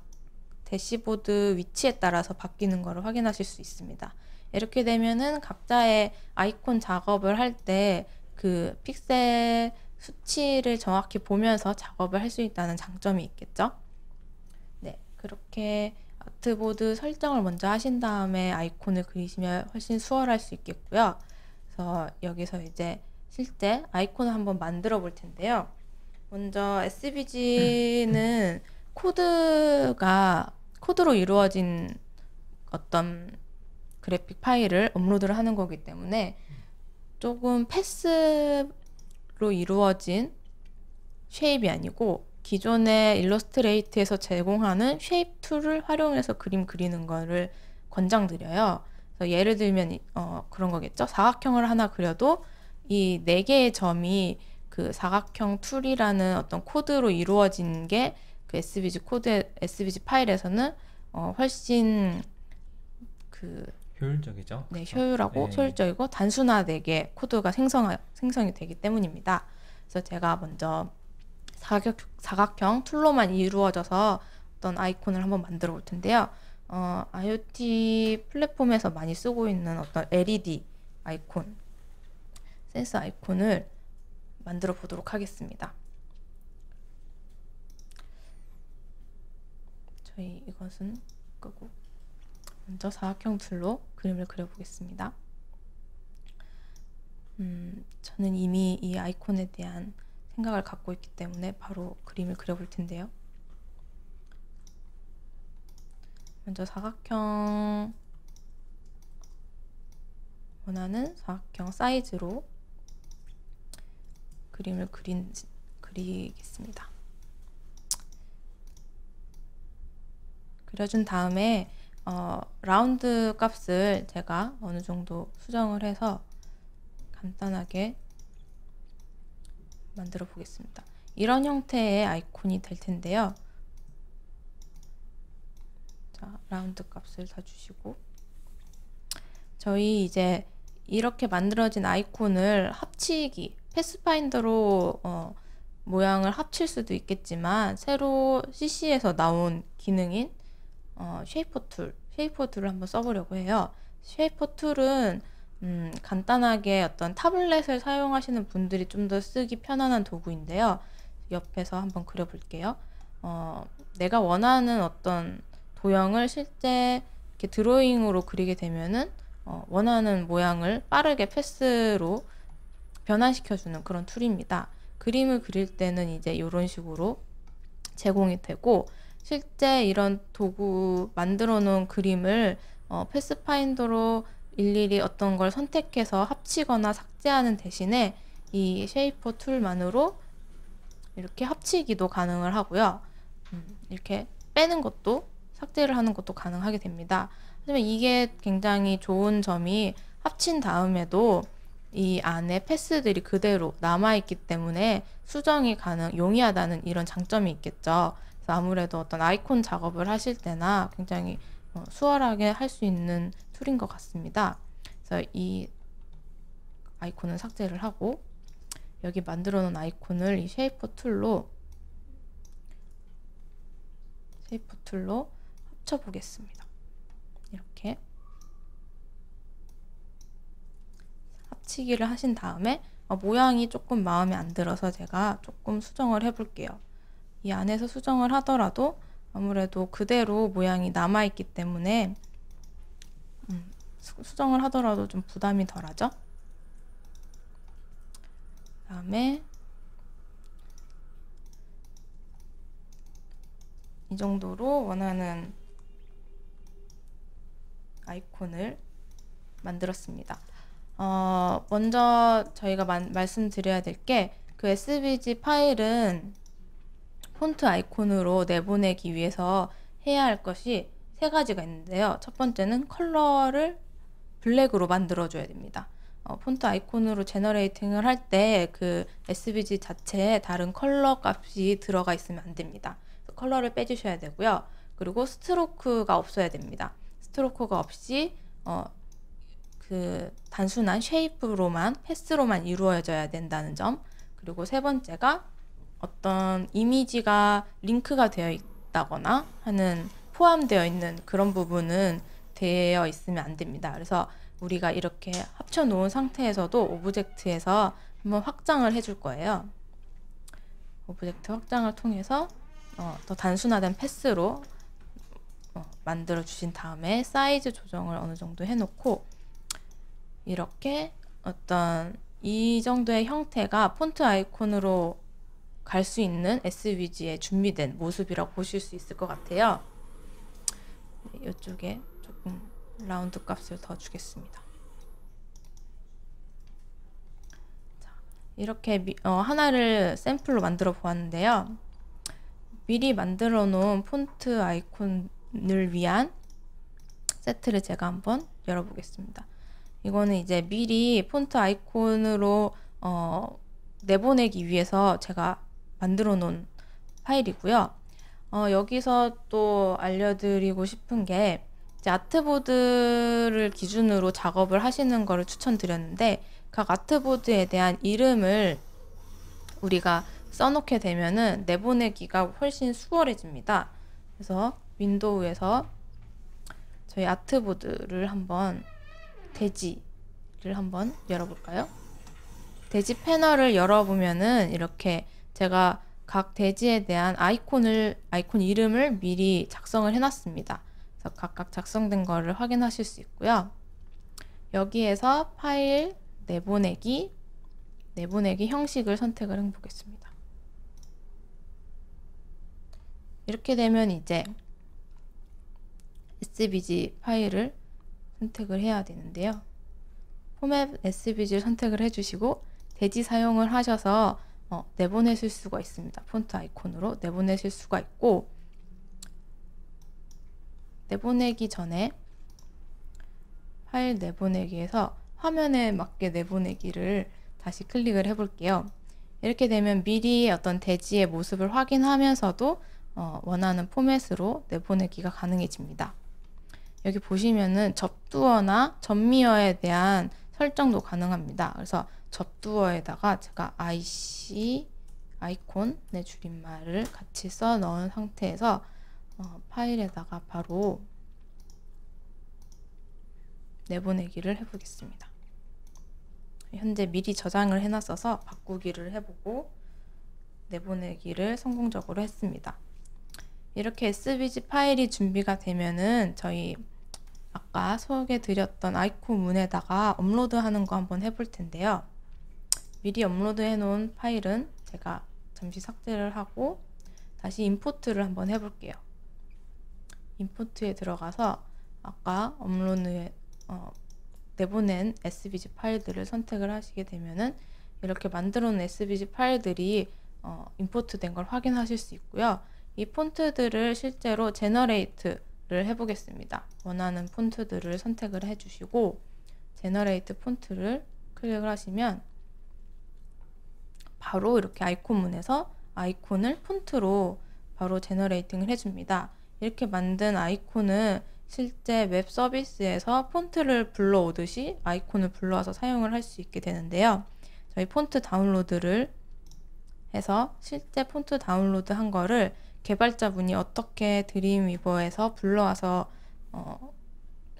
대시보드 위치에 따라서 바뀌는 것을 확인하실 수 있습니다. 이렇게 되면은 각자의 아이콘 작업을 할 때 그 픽셀 수치를 정확히 보면서 작업을 할 수 있다는 장점이 있겠죠? 네, 그렇게 아트보드 설정을 먼저 하신 다음에 아이콘을 그리시면 훨씬 수월할 수 있겠고요. 그래서 여기서 이제 실제 아이콘을 한번 만들어 볼 텐데요. 먼저 에스브이지는 코드가 코드로 이루어진 어떤 그래픽 파일을 업로드를 하는 거기 때문에 조금 패스로 이루어진 쉐입이 아니고 기존의 일러스트레이트에서 제공하는 쉐입 툴을 활용해서 그림 그리는 거를 권장드려요. 그래서 예를 들면 어, 그런 거겠죠. 사각형을 하나 그려도 이 네 개의 점이 그 사각형 툴이라는 어떤 코드로 이루어진 게 그 에스브이지 코드, 에스브이지 파일에서는 어 훨씬 그 효율적이죠. 네, 효율하고 네. 효율적이고 단순화되게 코드가 생성 생성이 되기 때문입니다. 그래서 제가 먼저 사각, 사각형 툴로만 이루어져서 어떤 아이콘을 한번 만들어 볼 텐데요. 어, 아이오티 플랫폼에서 많이 쓰고 있는 어떤 엘이디 아이콘. 센스 아이콘을 만들어 보도록 하겠습니다. 저희 이것은 끄고 먼저 사각형 툴로 그림을 그려보겠습니다. 음, 저는 이미 이 아이콘에 대한 생각을 갖고 있기 때문에 바로 그림을 그려볼 텐데요. 먼저 사각형 원하는 사각형 사이즈로 그림을 그린, 그리겠습니다. 그려준 다음에 어, 라운드 값을 제가 어느 정도 수정을 해서 간단하게 만들어 보겠습니다. 이런 형태의 아이콘이 될 텐데요. 자, 라운드 값을 다 주시고 저희 이제 이렇게 만들어진 아이콘을 합치기 패스파인더로 어, 모양을 합칠 수도 있겠지만 새로 씨씨에서 나온 기능인 어, 쉐이퍼 툴, 쉐이퍼 툴을 한번 써보려고 해요. 쉐이퍼 툴은 음, 간단하게 어떤 타블렛을 사용하시는 분들이 좀 더 쓰기 편안한 도구인데요. 옆에서 한번 그려볼게요. 어, 내가 원하는 어떤 도형을 실제 이렇게 드로잉으로 그리게 되면은 어, 원하는 모양을 빠르게 패스로 변환시켜주는 그런 툴입니다. 그림을 그릴 때는 이제 이런 식으로 제공이 되고 실제 이런 도구 만들어 놓은 그림을 어, 패스파인더로 일일이 어떤 걸 선택해서 합치거나 삭제하는 대신에 이 쉐이퍼 툴만으로 이렇게 합치기도 가능을 하고요. 음, 이렇게 빼는 것도 삭제를 하는 것도 가능하게 됩니다. 하지만 이게 굉장히 좋은 점이 합친 다음에도 이 안에 패스들이 그대로 남아있기 때문에 수정이 가능, 용이하다는 이런 장점이 있겠죠. 그래서 아무래도 어떤 아이콘 작업을 하실 때나 굉장히 수월하게 할 수 있는 툴인 것 같습니다. 그래서 이 아이콘은 삭제를 하고, 여기 만들어 놓은 아이콘을 이 쉐이퍼 툴로 쉐이퍼 툴로 합쳐 보겠습니다. 이렇게 합치기를 하신 다음에 어, 모양이 조금 마음에 안 들어서 제가 조금 수정을 해 볼게요. 이 안에서 수정을 하더라도 아무래도 그대로 모양이 남아 있기 때문에 음, 수정을 하더라도 좀 부담이 덜하죠. 그 다음에 이 정도로 원하는 아이콘을 만들었습니다. 어, 먼저 저희가 만, 말씀드려야 될 게, 그 에스브이지 파일은 폰트 아이콘으로 내보내기 위해서 해야 할 것이 세 가지가 있는데요. 첫 번째는 컬러를 블랙으로 만들어 줘야 됩니다. 어, 폰트 아이콘으로 제너레이팅을 할 때 그 에스브이지 자체에 다른 컬러 값이 들어가 있으면 안 됩니다. 컬러를 빼주셔야 되고요. 그리고 스트로크가 없어야 됩니다. 스트로크가 없이 어, 그 단순한 쉐이프로만, 패스로만 이루어져야 된다는 점. 그리고 세 번째가 어떤 이미지가 링크가 되어 있다거나 하는, 포함되어 있는 그런 부분은 되어 있으면 안 됩니다. 그래서 우리가 이렇게 합쳐 놓은 상태에서도 오브젝트에서 한번 확장을 해줄 거예요. 오브젝트 확장을 통해서 어, 더 단순화된 패스로 어, 만들어 주신 다음에 사이즈 조정을 어느 정도 해놓고, 이렇게 어떤 이 정도의 형태가 폰트 아이콘으로 갈 수 있는 에스브이지의 준비된 모습이라고 보실 수 있을 것 같아요. 이쪽에 조금 라운드 값을 더 주겠습니다. 자, 이렇게 미, 어, 하나를 샘플로 만들어 보았는데요. 미리 만들어 놓은 폰트 아이콘을 위한 세트를 제가 한번 열어보겠습니다. 이거는 이제 미리 폰트 아이콘으로 어, 내보내기 위해서 제가 만들어 놓은 파일이고요. 어, 여기서 또 알려드리고 싶은 게, 이제 아트보드를 기준으로 작업을 하시는 거를 추천드렸는데, 각 아트보드에 대한 이름을 우리가 써놓게 되면은 내보내기가 훨씬 수월해집니다. 그래서 윈도우에서 저희 아트보드를 한번, 대지를 한번 열어볼까요? 대지 패널을 열어보면은 이렇게 제가 각 대지에 대한 아이콘을, 아이콘 이름을 미리 작성을 해놨습니다. 그래서 각각 작성된 거를 확인하실 수 있고요. 여기에서 파일, 내보내기, 내보내기 형식을 선택을 해보겠습니다. 이렇게 되면 이제 에스브이지 파일을 선택을 해야 되는데요. 포맷 에스브이지를 선택을 해주시고 대지 사용을 하셔서 어, 내보내실 수가 있습니다. 폰트 아이콘으로 내보내실 수가 있고, 내보내기 전에 파일 내보내기에서 화면에 맞게 내보내기를 다시 클릭을 해볼게요. 이렇게 되면 미리 어떤 대지의 모습을 확인하면서도 어, 원하는 포맷으로 내보내기가 가능해집니다. 여기 보시면은 접두어나 접미어에 대한 설정도 가능합니다. 그래서 접두어에다가 제가 아이씨 아이콘의 줄임말을 같이 써 넣은 상태에서 어, 파일에다가 바로 내보내기를 해보겠습니다. 현재 미리 저장을 해놨어서 바꾸기를 해보고 내보내기를 성공적으로 했습니다. 이렇게 에스브이지 파일이 준비가 되면은 저희 아까 소개 드렸던 아이코문에다가 업로드 하는 거 한번 해볼 텐데요. 미리 업로드 해놓은 파일은 제가 잠시 삭제를 하고 다시 임포트를 한번 해볼게요. 임포트에 들어가서 아까 업로드에 어, 내보낸 에스브이지 파일들을 선택을 하시게 되면은 이렇게 만들어놓은 에스브이지 파일들이 어, 임포트 된 걸 확인하실 수 있고요. 이 폰트들을 실제로 제너레이트를 해보겠습니다. 원하는 폰트들을 선택을 해주시고 제너레이트 폰트를 클릭을 하시면 바로 이렇게 아이콘문에서 아이콘을 폰트로 바로 제너레이팅을 해줍니다. 이렇게 만든 아이콘은 실제 웹 서비스에서 폰트를 불러오듯이 아이콘을 불러와서 사용을 할 수 있게 되는데요. 저희 폰트 다운로드를 해서 실제 폰트 다운로드 한 거를 개발자분이 어떻게 드림위버에서 불러와서 어,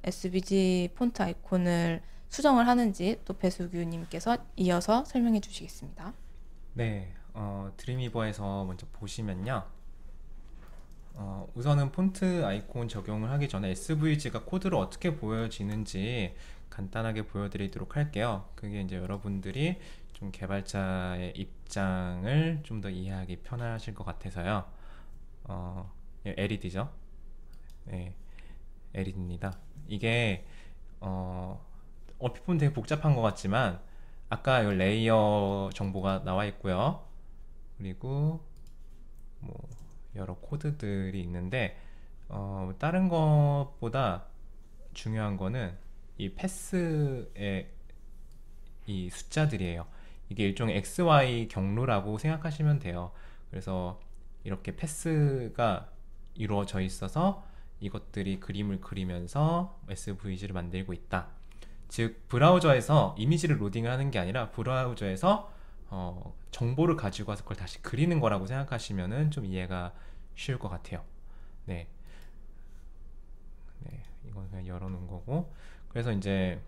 에스브이지 폰트 아이콘을 수정을 하는지 또 배수규님께서 이어서 설명해 주시겠습니다. 네, 어, 드림위버에서 먼저 보시면요. 어, 우선은 폰트 아이콘 적용을 하기 전에 에스브이지가 코드로 어떻게 보여지는지 간단하게 보여드리도록 할게요. 그게 이제 여러분들이 좀 개발자의 입장을 좀 더 이해하기 편하실 것 같아서요. 어, 엘이디죠? 네, 엘이디입니다. 이게 어, 어피 보면 되게 복잡한 것 같지만 아까 요 레이어 정보가 나와 있고요. 그리고 뭐 여러 코드들이 있는데 어, 다른 것보다 중요한 거는 이 패스의 이 숫자들이에요. 이게 일종의 엑스 와이 경로라고 생각하시면 돼요. 그래서 이렇게 패스가 이루어져 있어서 이것들이 그림을 그리면서 에스브이지를 만들고 있다. 즉 브라우저에서 이미지를 로딩을 하는 게 아니라 브라우저에서 어, 정보를 가지고 와서 그걸 다시 그리는 거라고 생각하시면은 좀 이해가 쉬울 것 같아요. 네, 네, 이건 그냥 열어놓은 거고. 그래서 이제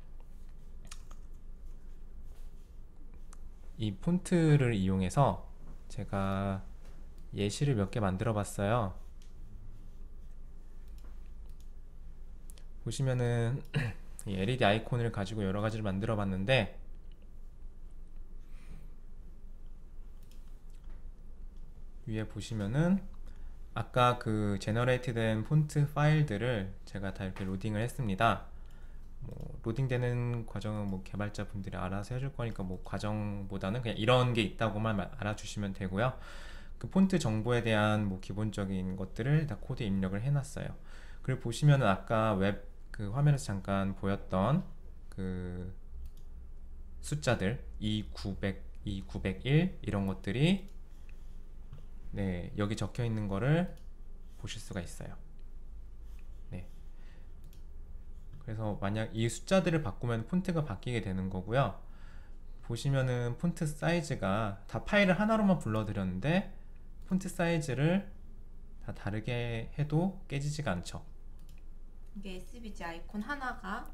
이 폰트를 이용해서 제가 예시를 몇 개 만들어 봤어요. 보시면은 이 엘이디 아이콘을 가지고 여러 가지를 만들어 봤는데. 위에 보시면은 아까 그 제너레이트 된 폰트 파일들을 제가 다 이렇게 로딩을 했습니다. 뭐 로딩되는 과정은 뭐 개발자 분들이 알아서 해줄 거니까 뭐 과정보다는 그냥 이런 게 있다고만 알아주시면 되고요. 그 폰트 정보에 대한 뭐 기본적인 것들을 다 코드에 입력을 해놨어요. 그리고 보시면은 아까 웹 그 화면에서 잠깐 보였던 그 숫자들 이 구백, 이 구백일 이런 것들이 네, 여기 적혀 있는 거를 보실 수가 있어요. 네. 그래서 만약 이 숫자들을 바꾸면 폰트가 바뀌게 되는 거고요. 보시면은 폰트 사이즈가 다 파일을 하나로만 불러드렸는데 폰트 사이즈를 다 다르게 해도 깨지지가 않죠. 이게 에스브이지 아이콘 하나가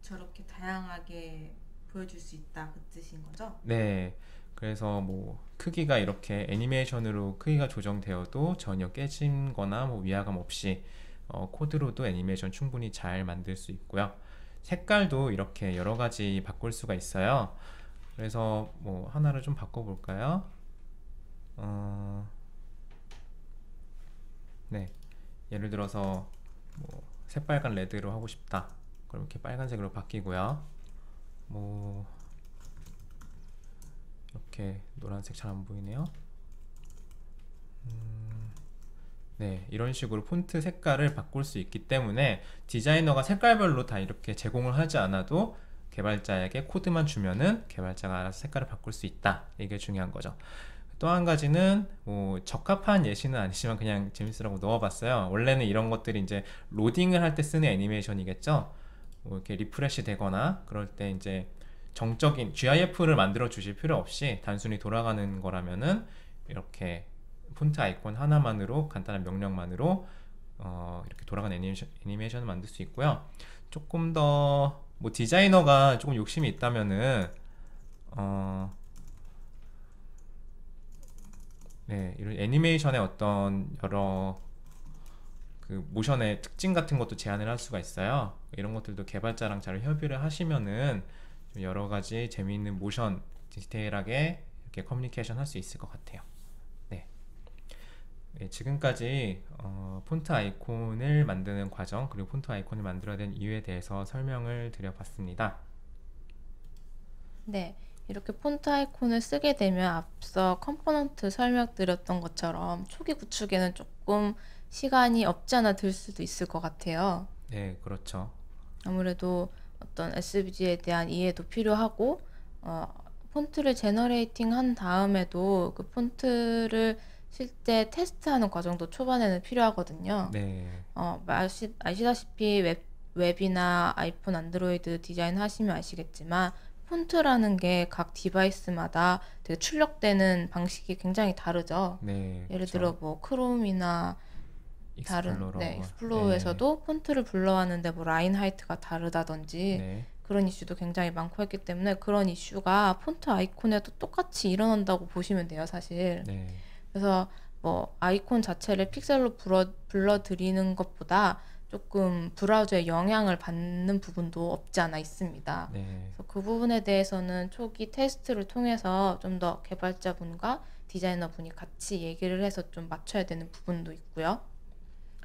저렇게 다양하게 보여줄 수 있다 그 뜻인 거죠? 네. 그래서 뭐 크기가 이렇게 애니메이션으로 크기가 조정되어도 전혀 깨진 거나 뭐 위화감 없이 어, 코드로도 애니메이션 충분히 잘 만들 수 있고요. 색깔도 이렇게 여러 가지 바꿀 수가 있어요. 그래서 뭐 하나를 좀 바꿔볼까요? 어... 네, 예를 들어서 뭐 새빨간 레드로 하고 싶다. 그럼 이렇게 빨간색으로 바뀌고요. 뭐 이렇게 노란색 잘 안 보이네요. 음, 네, 이런 식으로 폰트 색깔을 바꿀 수 있기 때문에 디자이너가 색깔별로 다 이렇게 제공을 하지 않아도 개발자에게 코드만 주면은 개발자가 알아서 색깔을 바꿀 수 있다. 이게 중요한 거죠. 또 한 가지는 뭐 적합한 예시는 아니지만 그냥 재밌으라고 넣어봤어요. 원래는 이런 것들이 이제 로딩을 할 때 쓰는 애니메이션이겠죠. 뭐 이렇게 리프레시 되거나 그럴 때 이제 정적인 지아이에프를 만들어 주실 필요 없이 단순히 돌아가는 거라면은 이렇게 폰트 아이콘 하나만으로 간단한 명령만으로 어 이렇게 돌아가는 애니메이션, 애니메이션을 만들 수 있고요. 조금 더 뭐 디자이너가 조금 욕심이 있다면은 어 네, 이런 애니메이션의 어떤 여러 그 모션의 특징 같은 것도 제안을 할 수가 있어요. 이런 것들도 개발자랑 잘 협의를 하시면은 여러 가지 재미있는 모션 디테일하게 이렇게 커뮤니케이션 할 수 있을 것 같아요. 네, 네 지금까지 어, 폰트 아이콘을 만드는 과정 그리고 폰트 아이콘을 만들어야 된 이유에 대해서 설명을 드려봤습니다. 네, 이렇게 폰트 아이콘을 쓰게 되면 앞서 컴포넌트 설명드렸던 것처럼 초기 구축에는 조금 시간이 없지 않아 들 수도 있을 것 같아요. 네, 그렇죠. 아무래도 어떤 에스브이지에 대한 이해도 필요하고, 어, 폰트를 제너레이팅 한 다음에도 그 폰트를 실제 테스트하는 과정도 초반에는 필요하거든요. 네. 어, 아시, 아시다시피 웹, 웹이나 아이폰, 안드로이드 디자인 하시면 아시겠지만 폰트라는 게 각 디바이스마다 되게 출력되는 방식이 굉장히 다르죠. 네, 예를 그렇죠. 들어 뭐 크롬이나 익스플로러. 다른 네, 익스플로어에서도 네. 폰트를 불러왔는데 뭐 라인 하이트가 다르다든지 네. 그런 이슈도 굉장히 많고 했기 때문에 그런 이슈가 폰트 아이콘에도 똑같이 일어난다고 보시면 돼요, 사실. 네. 그래서 뭐 아이콘 자체를 픽셀로 불어, 불러들이는 것보다 조금 브라우저에 영향을 받는 부분도 없지 않아 있습니다. 네. 그래서 그 부분에 대해서는 초기 테스트를 통해서 좀 더 개발자분과 디자이너분이 같이 얘기를 해서 좀 맞춰야 되는 부분도 있고요.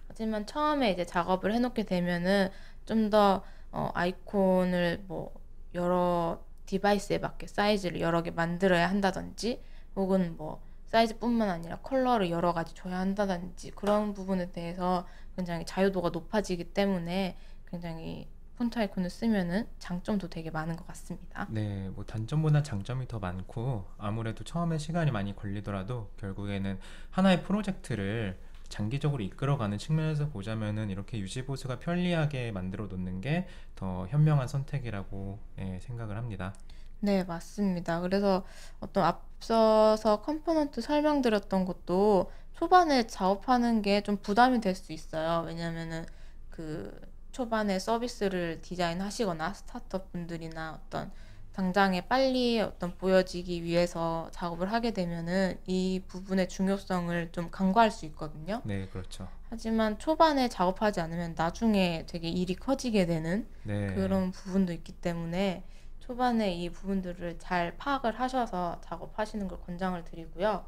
하지만 처음에 이제 작업을 해놓게 되면은 좀 더 어, 아이콘을 뭐 여러 디바이스에 맞게 사이즈를 여러 개 만들어야 한다든지, 혹은 뭐 사이즈뿐만 아니라 컬러를 여러 가지 줘야 한다든지 그런 부분에 대해서 굉장히 자유도가 높아지기 때문에 굉장히 폰트 아이콘을 쓰면은 장점도 되게 많은 것 같습니다. 네, 뭐 단점보다 장점이 더 많고, 아무래도 처음에 시간이 많이 걸리더라도 결국에는 하나의 프로젝트를 장기적으로 이끌어가는 측면에서 보자면은 이렇게 유지보수가 편리하게 만들어 놓는 게 더 현명한 선택이라고 예, 생각을 합니다. 네, 맞습니다. 그래서 어떤 앞서서 컴포넌트 설명드렸던 것도 초반에 작업하는 게 좀 부담이 될 수 있어요. 왜냐면은 그 초반에 서비스를 디자인하시거나 스타트업 분들이나 어떤 당장에 빨리 어떤 보여지기 위해서 작업을 하게 되면은 이 부분의 중요성을 좀 간과할 수 있거든요. 네, 그렇죠. 하지만 초반에 작업하지 않으면 나중에 되게 일이 커지게 되는 네. 그런 부분도 있기 때문에 초반에 이 부분들을 잘 파악을 하셔서 작업하시는 걸 권장을 드리고요.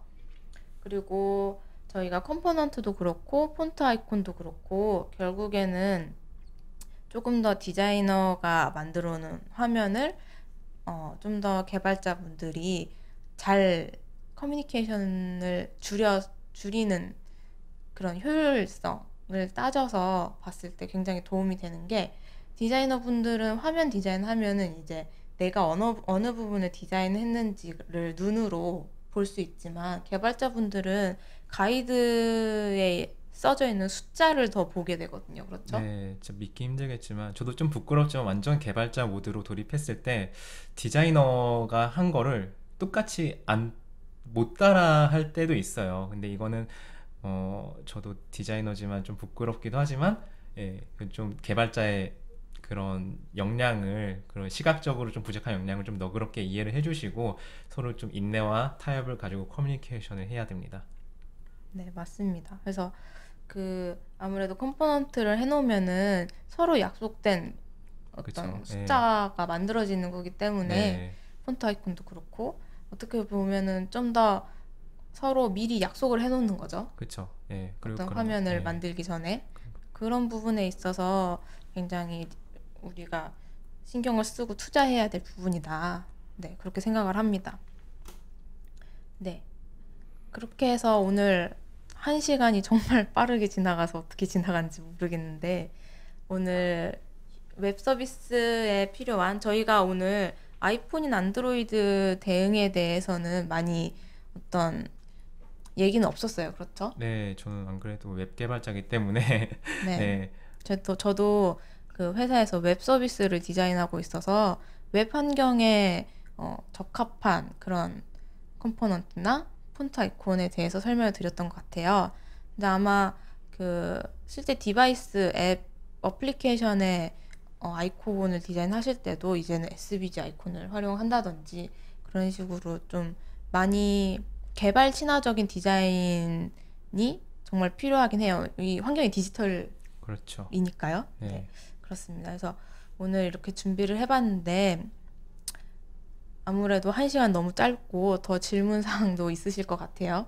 그리고 저희가 컴포넌트도 그렇고 폰트 아이콘도 그렇고 결국에는 조금 더 디자이너가 만들어 놓은 화면을 어, 좀 더 개발자분들이 잘 커뮤니케이션을 줄여, 줄이는 그런 효율성을 따져서 봤을 때 굉장히 도움이 되는 게, 디자이너분들은 화면 디자인하면은 이제 내가 어느, 어느 부분을 디자인했는지를 눈으로 볼 수 있지만, 개발자분들은 가이드에 써져 있는 숫자를 더 보게 되거든요. 그렇죠? 네, 진짜 믿기 힘들겠지만 저도 좀 부끄럽지만 완전 개발자 모드로 돌입했을 때 디자이너가 한 거를 똑같이 안, 못 따라 할 때도 있어요. 근데 이거는 어, 저도 디자이너지만 좀 부끄럽기도 하지만 예, 좀 개발자의 그런 역량을, 그런 시각적으로 좀 부족한 역량을 좀 너그럽게 이해를 해주시고 서로 좀 인내와 타협을 가지고 커뮤니케이션을 해야 됩니다. 네, 맞습니다. 그래서 그 아무래도 컴포넌트를 해놓으면은 서로 약속된 어떤 그쵸. 숫자가 네. 만들어지는 거기 때문에 네. 폰트 아이콘도 그렇고 어떻게 보면은 좀 더 서로 미리 약속을 해놓는 거죠. 그렇죠. 네. 어떤 화면을 네. 만들기 전에 그런 부분에 있어서 굉장히 우리가 신경을 쓰고 투자해야 될 부분이다. 네, 그렇게 생각을 합니다. 네. 그렇게 해서 오늘 한 시간이 정말 빠르게 지나가서 어떻게 지나간지 모르겠는데, 오늘 웹 서비스에 필요한, 저희가 오늘 아이폰이나 안드로이드 대응에 대해서는 많이 어떤 얘기는 없었어요. 그렇죠? 네, 저는 안 그래도 웹 개발자이기 때문에 네, 네. 저도, 저도 그 회사에서 웹 서비스를 디자인하고 있어서 웹 환경에 어, 적합한 그런 컴포넌트나 폰트 아이콘에 대해서 설명을 드렸던 것 같아요. 근데 아마 그 실제 디바이스 앱 어플리케이션의 어, 아이콘을 디자인하실 때도 이제는 에스브이지 아이콘을 활용한다든지 그런 식으로 좀 많이 개발 친화적인 디자인이 정말 필요하긴 해요. 이 환경이 디지털이니까요. 그렇죠. 네. 네, 그렇습니다. 그래서 오늘 이렇게 준비를 해봤는데 아무래도 한 시간 너무 짧고 더 질문 사항도 있으실 것 같아요.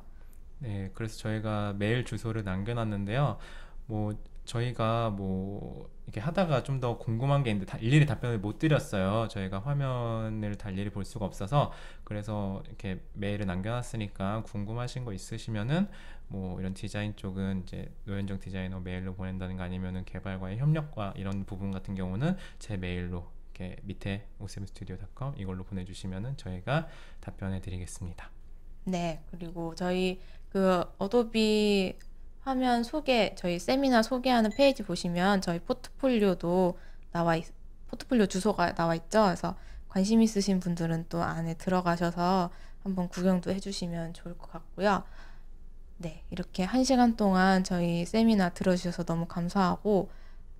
네, 그래서 저희가 메일 주소를 남겨놨는데요. 뭐 저희가 뭐 이렇게 하다가 좀 더 궁금한 게 있는데 다 일일이 답변을 못 드렸어요. 저희가 화면을 다 일일이 볼 수가 없어서. 그래서 이렇게 메일을 남겨놨으니까 궁금하신 거 있으시면은 뭐 이런 디자인 쪽은 이제 노연정 디자이너 메일로 보낸다는 거, 아니면은 개발과의 협력과 이런 부분 같은 경우는 제 메일로 이렇게 밑에 오세븐스튜디오 닷컴 이걸로 보내주시면은 저희가 답변해 드리겠습니다. 네, 그리고 저희 그 어도비 화면 소개, 저희 세미나 소개하는 페이지 보시면 저희 포트폴리오도 나와 있, 포트폴리오 주소가 나와 있죠. 그래서 관심 있으신 분들은 또 안에 들어가셔서 한번 구경도 해주시면 좋을 것 같고요. 네, 이렇게 한 시간 동안 저희 세미나 들어주셔서 너무 감사하고,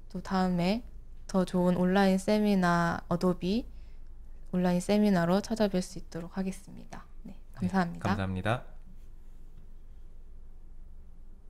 또 다음에 더 좋은 온라인 세미나, 어도비 온라인 세미나로 찾아뵐 수 있도록 하겠습니다. 네, 감사합니다. 네, 감사합니다.